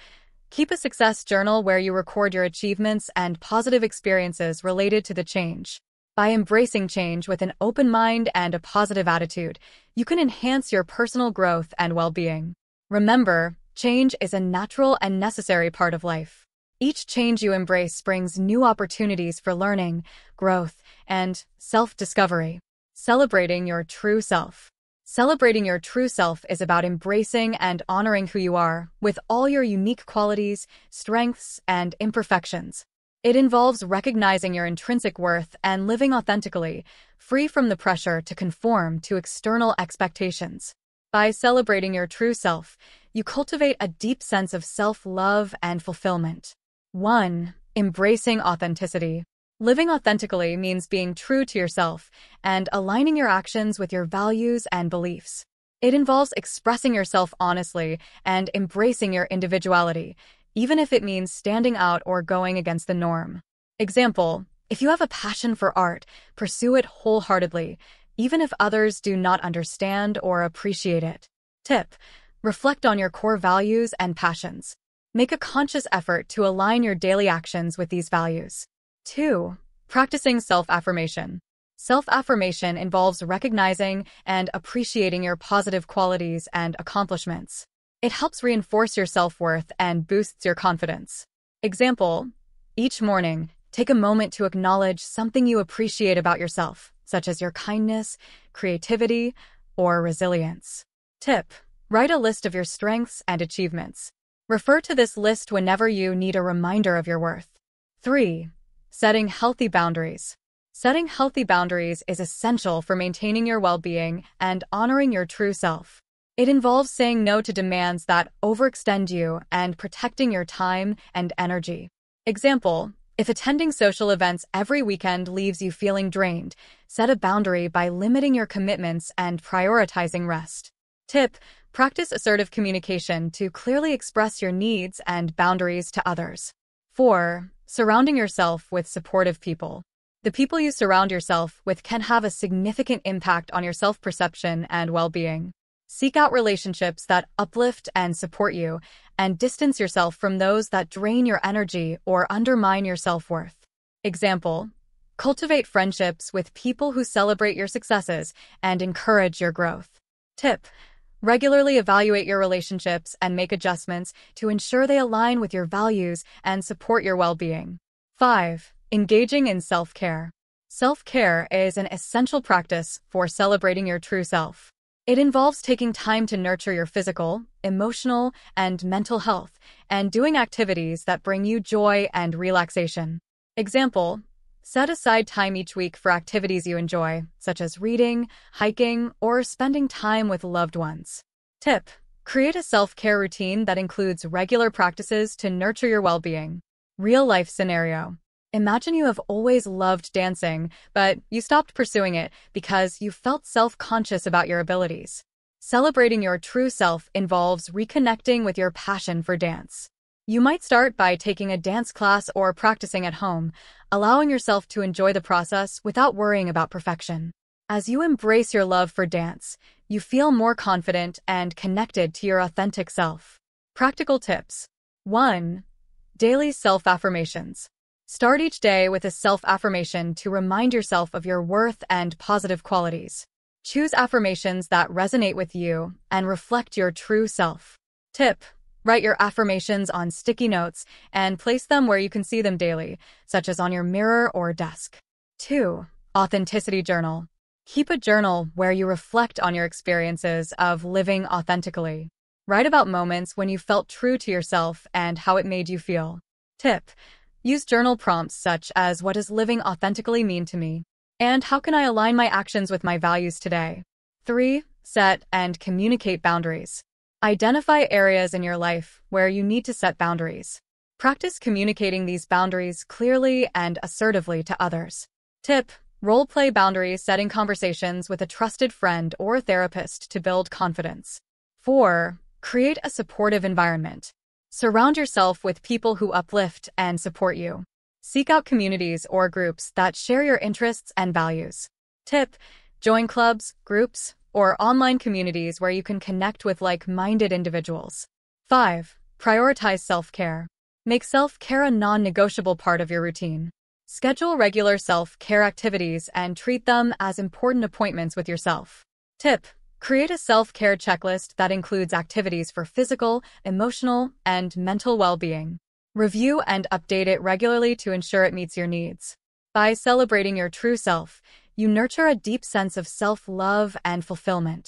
keep a success journal where you record your achievements and positive experiences related to the change. By embracing change with an open mind and a positive attitude, you can enhance your personal growth and well-being. Remember, change is a natural and necessary part of life. Each change you embrace brings new opportunities for learning, growth, and self-discovery. Celebrating your true self. Celebrating your true self is about embracing and honoring who you are, with all your unique qualities, strengths, and imperfections. It involves recognizing your intrinsic worth and living authentically, free from the pressure to conform to external expectations. By celebrating your true self, you cultivate a deep sense of self-love and fulfillment. one. Embracing authenticity. Living authentically means being true to yourself and aligning your actions with your values and beliefs. It involves expressing yourself honestly and embracing your individuality, even if it means standing out or going against the norm. Example, If you have a passion for art, pursue it wholeheartedly, even if others do not understand or appreciate it. Tip: reflect on your core values and passions. Make a conscious effort to align your daily actions with these values. Two, practicing self-affirmation. Self-affirmation involves recognizing and appreciating your positive qualities and accomplishments. It helps reinforce your self-worth and boosts your confidence. Example: each morning, take a moment to acknowledge something you appreciate about yourself, such as your kindness, creativity, or resilience. Tip: write a list of your strengths and achievements. Refer to this list whenever you need a reminder of your worth. Three, setting healthy boundaries. Setting healthy boundaries is essential for maintaining your well-being and honoring your true self. It involves saying no to demands that overextend you and protecting your time and energy. Example: if attending social events every weekend leaves you feeling drained, set a boundary by limiting your commitments and prioritizing rest. Tip: practice assertive communication to clearly express your needs and boundaries to others. Four, surrounding yourself with supportive people. The people you surround yourself with can have a significant impact on your self-perception and well-being. Seek out relationships that uplift and support you, and distance yourself from those that drain your energy or undermine your self-worth. Example: cultivate friendships with people who celebrate your successes and encourage your growth. Tip: regularly evaluate your relationships and make adjustments to ensure they align with your values and support your well-being. Five, engaging in self-care. Self-care is an essential practice for celebrating your true self. It involves taking time to nurture your physical, emotional, and mental health, and doing activities that bring you joy and relaxation. Example: set aside time each week for activities you enjoy, such as reading, hiking, or spending time with loved ones. Tip: create a self-care routine that includes regular practices to nurture your well-being. Real-life scenario. Imagine you have always loved dancing, but you stopped pursuing it because you felt self-conscious about your abilities. Celebrating your true self involves reconnecting with your passion for dance. You might start by taking a dance class or practicing at home, allowing yourself to enjoy the process without worrying about perfection. As you embrace your love for dance, you feel more confident and connected to your authentic self. Practical tips. One, daily self-affirmations. Start each day with a self-affirmation to remind yourself of your worth and positive qualities. Choose affirmations that resonate with you and reflect your true self. Tip: write your affirmations on sticky notes and place them where you can see them daily, such as on your mirror or desk. Two, authenticity journal. Keep a journal where you reflect on your experiences of living authentically. Write about moments when you felt true to yourself and how it made you feel. Tip: use journal prompts such as, "What does living authentically mean to me?" and "How can I align my actions with my values today?" Three, set and communicate boundaries. Identify areas in your life where you need to set boundaries. Practice communicating these boundaries clearly and assertively to others. Tip: role-play boundaries setting conversations with a trusted friend or therapist to build confidence. Four, create a supportive environment. Surround yourself with people who uplift and support you. Seek out communities or groups that share your interests and values. Tip: join clubs, groups, or online communities where you can connect with like-minded individuals. Five, prioritize self-care. Make self-care a non-negotiable part of your routine. Schedule regular self-care activities and treat them as important appointments with yourself. Tip: create a self-care checklist that includes activities for physical, emotional, and mental well-being. Review and update it regularly to ensure it meets your needs. By celebrating your true self, you nurture a deep sense of self-love and fulfillment.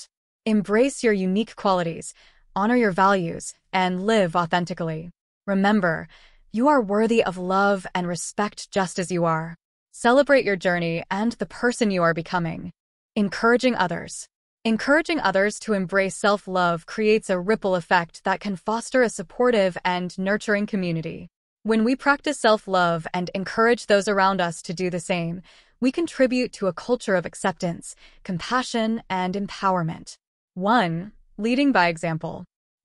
Embrace your unique qualities, honor your values, and live authentically. Remember, you are worthy of love and respect just as you are. Celebrate your journey and the person you are becoming. Encouraging others. Encouraging others to embrace self-love creates a ripple effect that can foster a supportive and nurturing community. When we practice self-love and encourage those around us to do the same, we contribute to a culture of acceptance, compassion, and empowerment. One, leading by example.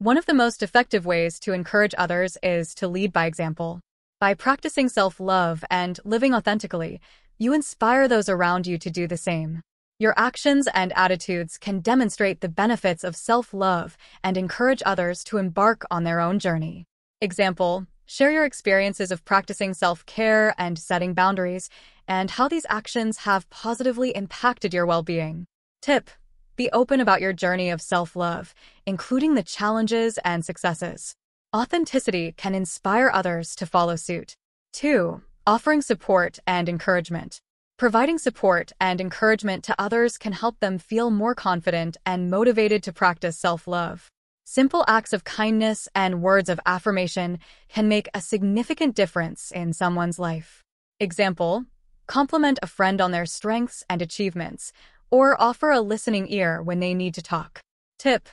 One of the most effective ways to encourage others is to lead by example. By practicing self-love and living authentically, you inspire those around you to do the same. Your actions and attitudes can demonstrate the benefits of self-love and encourage others to embark on their own journey. Example, share your experiences of practicing self-care and setting boundaries, and how these actions have positively impacted your well-being. Tip: be open about your journey of self-love, including the challenges and successes. Authenticity can inspire others to follow suit. Two, offering support and encouragement. Providing support and encouragement to others can help them feel more confident and motivated to practice self-love. Simple acts of kindness and words of affirmation can make a significant difference in someone's life. Example, compliment a friend on their strengths and achievements, or offer a listening ear when they need to talk. Tip: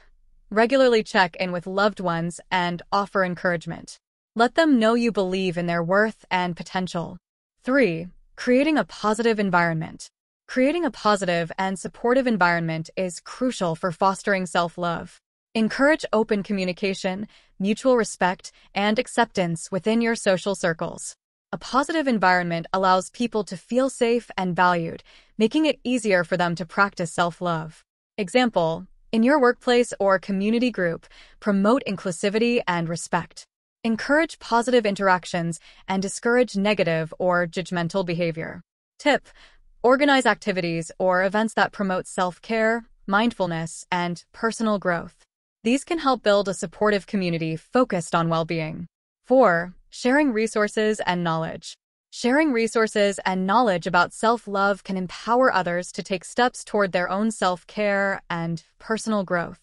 regularly check in with loved ones and offer encouragement. Let them know you believe in their worth and potential. Three, creating a positive environment. Creating a positive and supportive environment is crucial for fostering self-love. Encourage open communication, mutual respect, and acceptance within your social circles. A positive environment allows people to feel safe and valued, making it easier for them to practice self-love. Example, in your workplace or community group, promote inclusivity and respect. Encourage positive interactions and discourage negative or judgmental behavior. Tip: organize activities or events that promote self-care, mindfulness, and personal growth. These can help build a supportive community focused on well-being. Four, sharing resources and knowledge. Sharing resources and knowledge about self-love can empower others to take steps toward their own self-care and personal growth.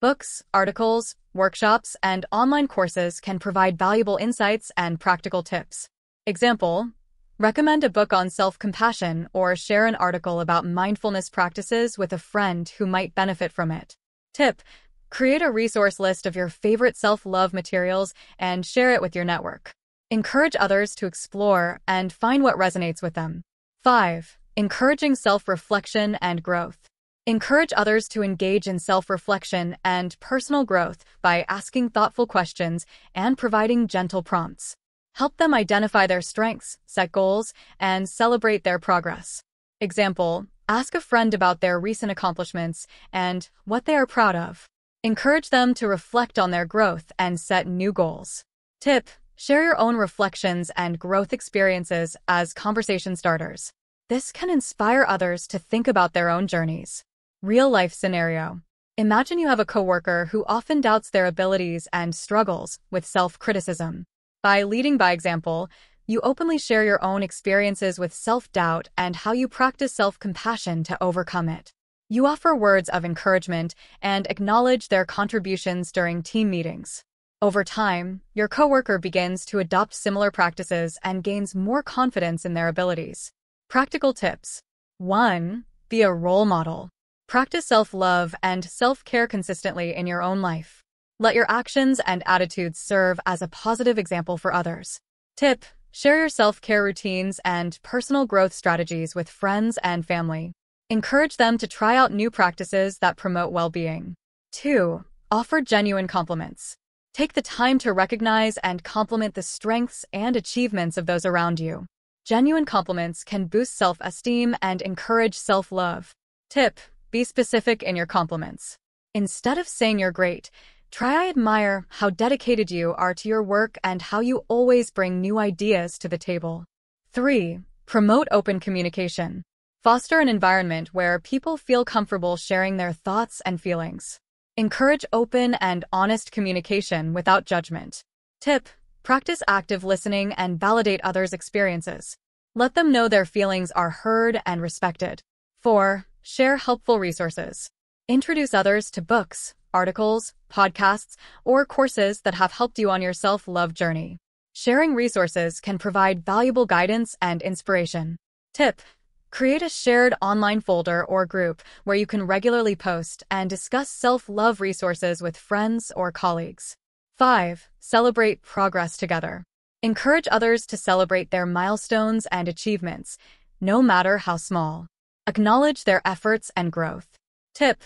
Books, articles, workshops, and online courses can provide valuable insights and practical tips. Example, recommend a book on self-compassion or share an article about mindfulness practices with a friend who might benefit from it. Tip: create a resource list of your favorite self-love materials and share it with your network. Encourage others to explore and find what resonates with them. Five, encouraging self-reflection and growth. Encourage others to engage in self-reflection and personal growth by asking thoughtful questions and providing gentle prompts. Help them identify their strengths, set goals, and celebrate their progress. Example, ask a friend about their recent accomplishments and what they are proud of. Encourage them to reflect on their growth and set new goals. Tip: share your own reflections and growth experiences as conversation starters. This can inspire others to think about their own journeys. Real-life scenario. Imagine you have a coworker who often doubts their abilities and struggles with self-criticism. By leading by example, you openly share your own experiences with self-doubt and how you practice self-compassion to overcome it. You offer words of encouragement and acknowledge their contributions during team meetings. Over time, your coworker begins to adopt similar practices and gains more confidence in their abilities. Practical tips. One, be a role model. Practice self-love and self-care consistently in your own life. Let your actions and attitudes serve as a positive example for others. Tip: share your self-care routines and personal growth strategies with friends and family. Encourage them to try out new practices that promote well-being. Two, offer genuine compliments. Take the time to recognize and compliment the strengths and achievements of those around you. Genuine compliments can boost self-esteem and encourage self-love. Tip: be specific in your compliments. Instead of saying you're great, try "I admire how dedicated you are to your work and how you always bring new ideas to the table." Three, promote open communication. Foster an environment where people feel comfortable sharing their thoughts and feelings. Encourage open and honest communication without judgment. Tip: practice active listening and validate others' experiences. Let them know their feelings are heard and respected. Four, share helpful resources. Introduce others to books, articles, podcasts, or courses that have helped you on your self-love journey. Sharing resources can provide valuable guidance and inspiration. Tip: create a shared online folder or group where you can regularly post and discuss self-love resources with friends or colleagues. Five, celebrate progress together. Encourage others to celebrate their milestones and achievements, no matter how small. Acknowledge their efforts and growth. Tip: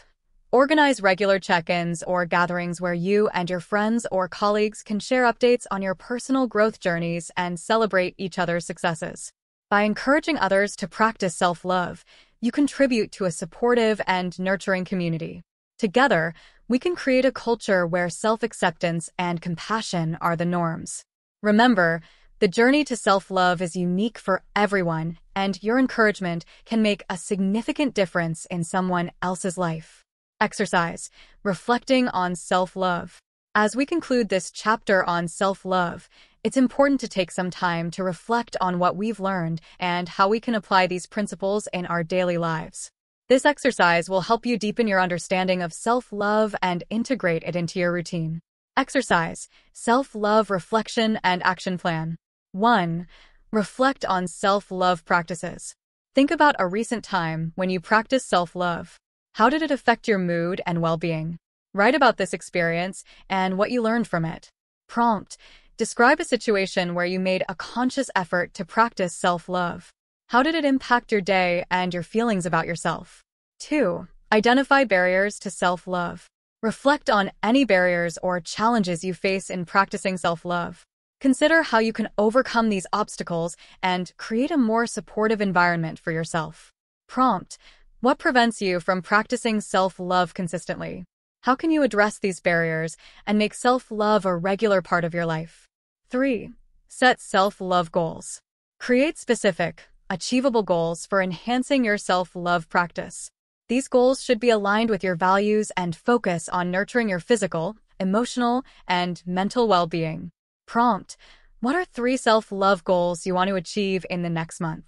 Organize regular check-ins or gatherings where you and your friends or colleagues can share updates on your personal growth journeys and celebrate each other's successes. By encouraging others to practice self-love, you contribute to a supportive and nurturing community. Together, we can create a culture where self-acceptance and compassion are the norms. Remember, the journey to self-love is unique for everyone, and your encouragement can make a significant difference in someone else's life. Exercise: reflecting on self-love. As we conclude this chapter on self-love, it's important to take some time to reflect on what we've learned and how we can apply these principles in our daily lives. This exercise will help you deepen your understanding of self-love and integrate it into your routine. Exercise: self-love reflection and action plan. one. Reflect on self-love practices. Think about a recent time when you practiced self-love. How did it affect your mood and well-being? Write about this experience and what you learned from it. Prompt: describe a situation where you made a conscious effort to practice self-love. How did it impact your day and your feelings about yourself? two. Identify barriers to self-love. Reflect on any barriers or challenges you face in practicing self-love. Consider how you can overcome these obstacles and create a more supportive environment for yourself. Prompt: what prevents you from practicing self-love consistently? How can you address these barriers and make self-love a regular part of your life? three. Set self-love goals. Create specific, achievable goals for enhancing your self-love practice. These goals should be aligned with your values and focus on nurturing your physical, emotional, and mental well-being. Prompt: what are three self-love goals you want to achieve in the next month?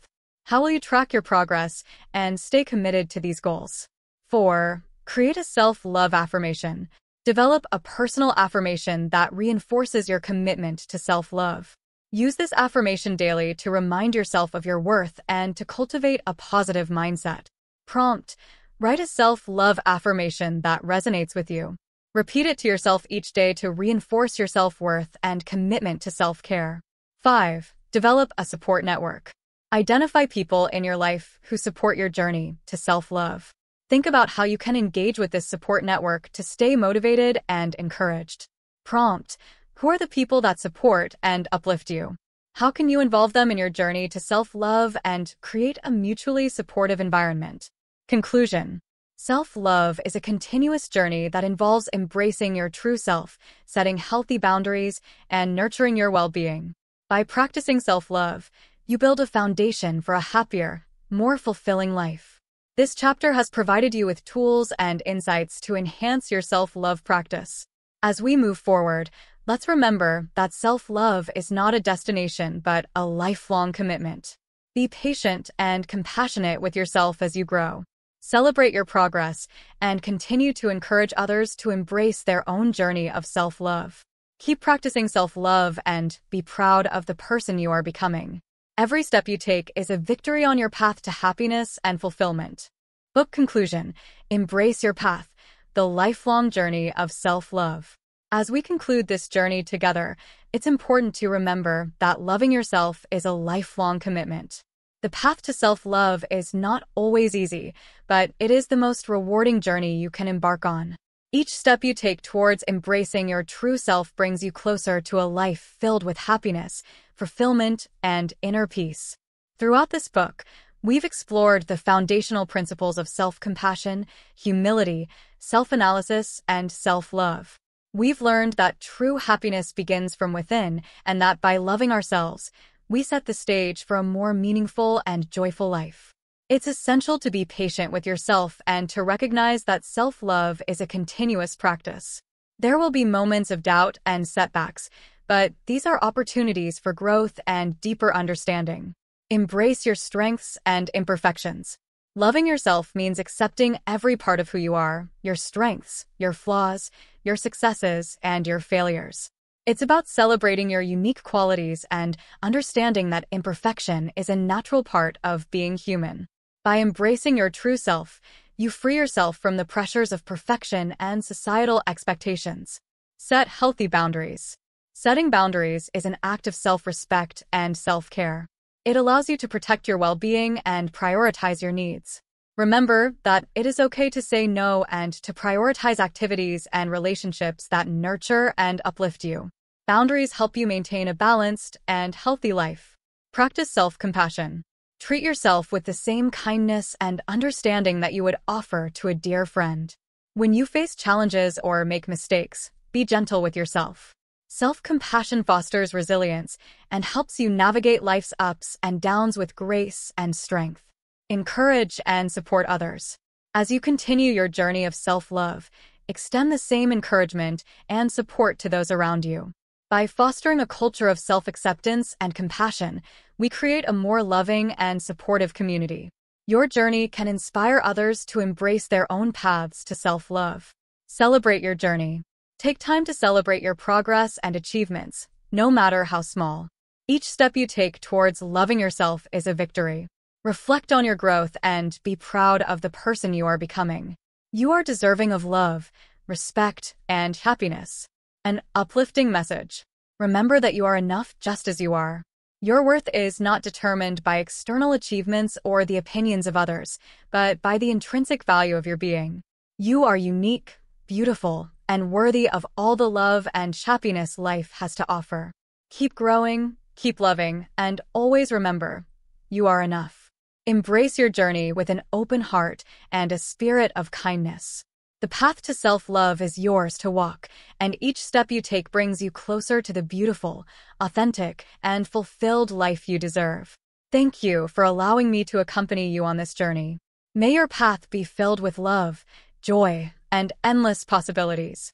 How will you track your progress and stay committed to these goals? four. Create a self-love affirmation. Develop a personal affirmation that reinforces your commitment to self-love. Use this affirmation daily to remind yourself of your worth and to cultivate a positive mindset. Prompt: write a self-love affirmation that resonates with you. Repeat it to yourself each day to reinforce your self-worth and commitment to self-care. five. Develop a support network. Identify people in your life who support your journey to self-love. Think about how you can engage with this support network to stay motivated and encouraged. Prompt: who are the people that support and uplift you? How can you involve them in your journey to self-love and create a mutually supportive environment? Conclusion: self-love is a continuous journey that involves embracing your true self, setting healthy boundaries, and nurturing your well-being. By practicing self-love, you build a foundation for a happier, more fulfilling life. This chapter has provided you with tools and insights to enhance your self-love practice. As we move forward, let's remember that self-love is not a destination but a lifelong commitment. Be patient and compassionate with yourself as you grow. Celebrate your progress and continue to encourage others to embrace their own journey of self-love. Keep practicing self-love and be proud of the person you are becoming. Every step you take is a victory on your path to happiness and fulfillment. Book conclusion: embrace your path, the lifelong journey of self-love. As we conclude this journey together, it's important to remember that loving yourself is a lifelong commitment. The path to self-love is not always easy, but it is the most rewarding journey you can embark on. Each step you take towards embracing your true self brings you closer to a life filled with happiness, fulfillment, and inner peace. Throughout this book, we've explored the foundational principles of self-compassion, humility, self-analysis, and self-love. We've learned that true happiness begins from within, and that by loving ourselves, we set the stage for a more meaningful and joyful life. It's essential to be patient with yourself and to recognize that self-love is a continuous practice. There will be moments of doubt and setbacks, but these are opportunities for growth and deeper understanding. Embrace your strengths and imperfections. Loving yourself means accepting every part of who you are, your strengths, your flaws, your successes, and your failures. It's about celebrating your unique qualities and understanding that imperfection is a natural part of being human. By embracing your true self, you free yourself from the pressures of perfection and societal expectations. Set healthy boundaries. Setting boundaries is an act of self-respect and self-care. It allows you to protect your well-being and prioritize your needs. Remember that it is okay to say no and to prioritize activities and relationships that nurture and uplift you. Boundaries help you maintain a balanced and healthy life. Practice self-compassion. Treat yourself with the same kindness and understanding that you would offer to a dear friend. When you face challenges or make mistakes, be gentle with yourself. Self-compassion fosters resilience and helps you navigate life's ups and downs with grace and strength. Encourage and support others. As you continue your journey of self-love, extend the same encouragement and support to those around you. By fostering a culture of self-acceptance and compassion, we create a more loving and supportive community. Your journey can inspire others to embrace their own paths to self-love. Celebrate your journey. Take time to celebrate your progress and achievements, no matter how small. Each step you take towards loving yourself is a victory. Reflect on your growth and be proud of the person you are becoming. You are deserving of love, respect, and happiness. An uplifting message. Remember that you are enough just as you are. Your worth is not determined by external achievements or the opinions of others, but by the intrinsic value of your being. You are unique, beautiful, and worthy of all the love and happiness life has to offer. Keep growing, keep loving, and always remember, you are enough. Embrace your journey with an open heart and a spirit of kindness. The path to self-love is yours to walk, and each step you take brings you closer to the beautiful, authentic, and fulfilled life you deserve. Thank you for allowing me to accompany you on this journey. May your path be filled with love, joy, and endless possibilities.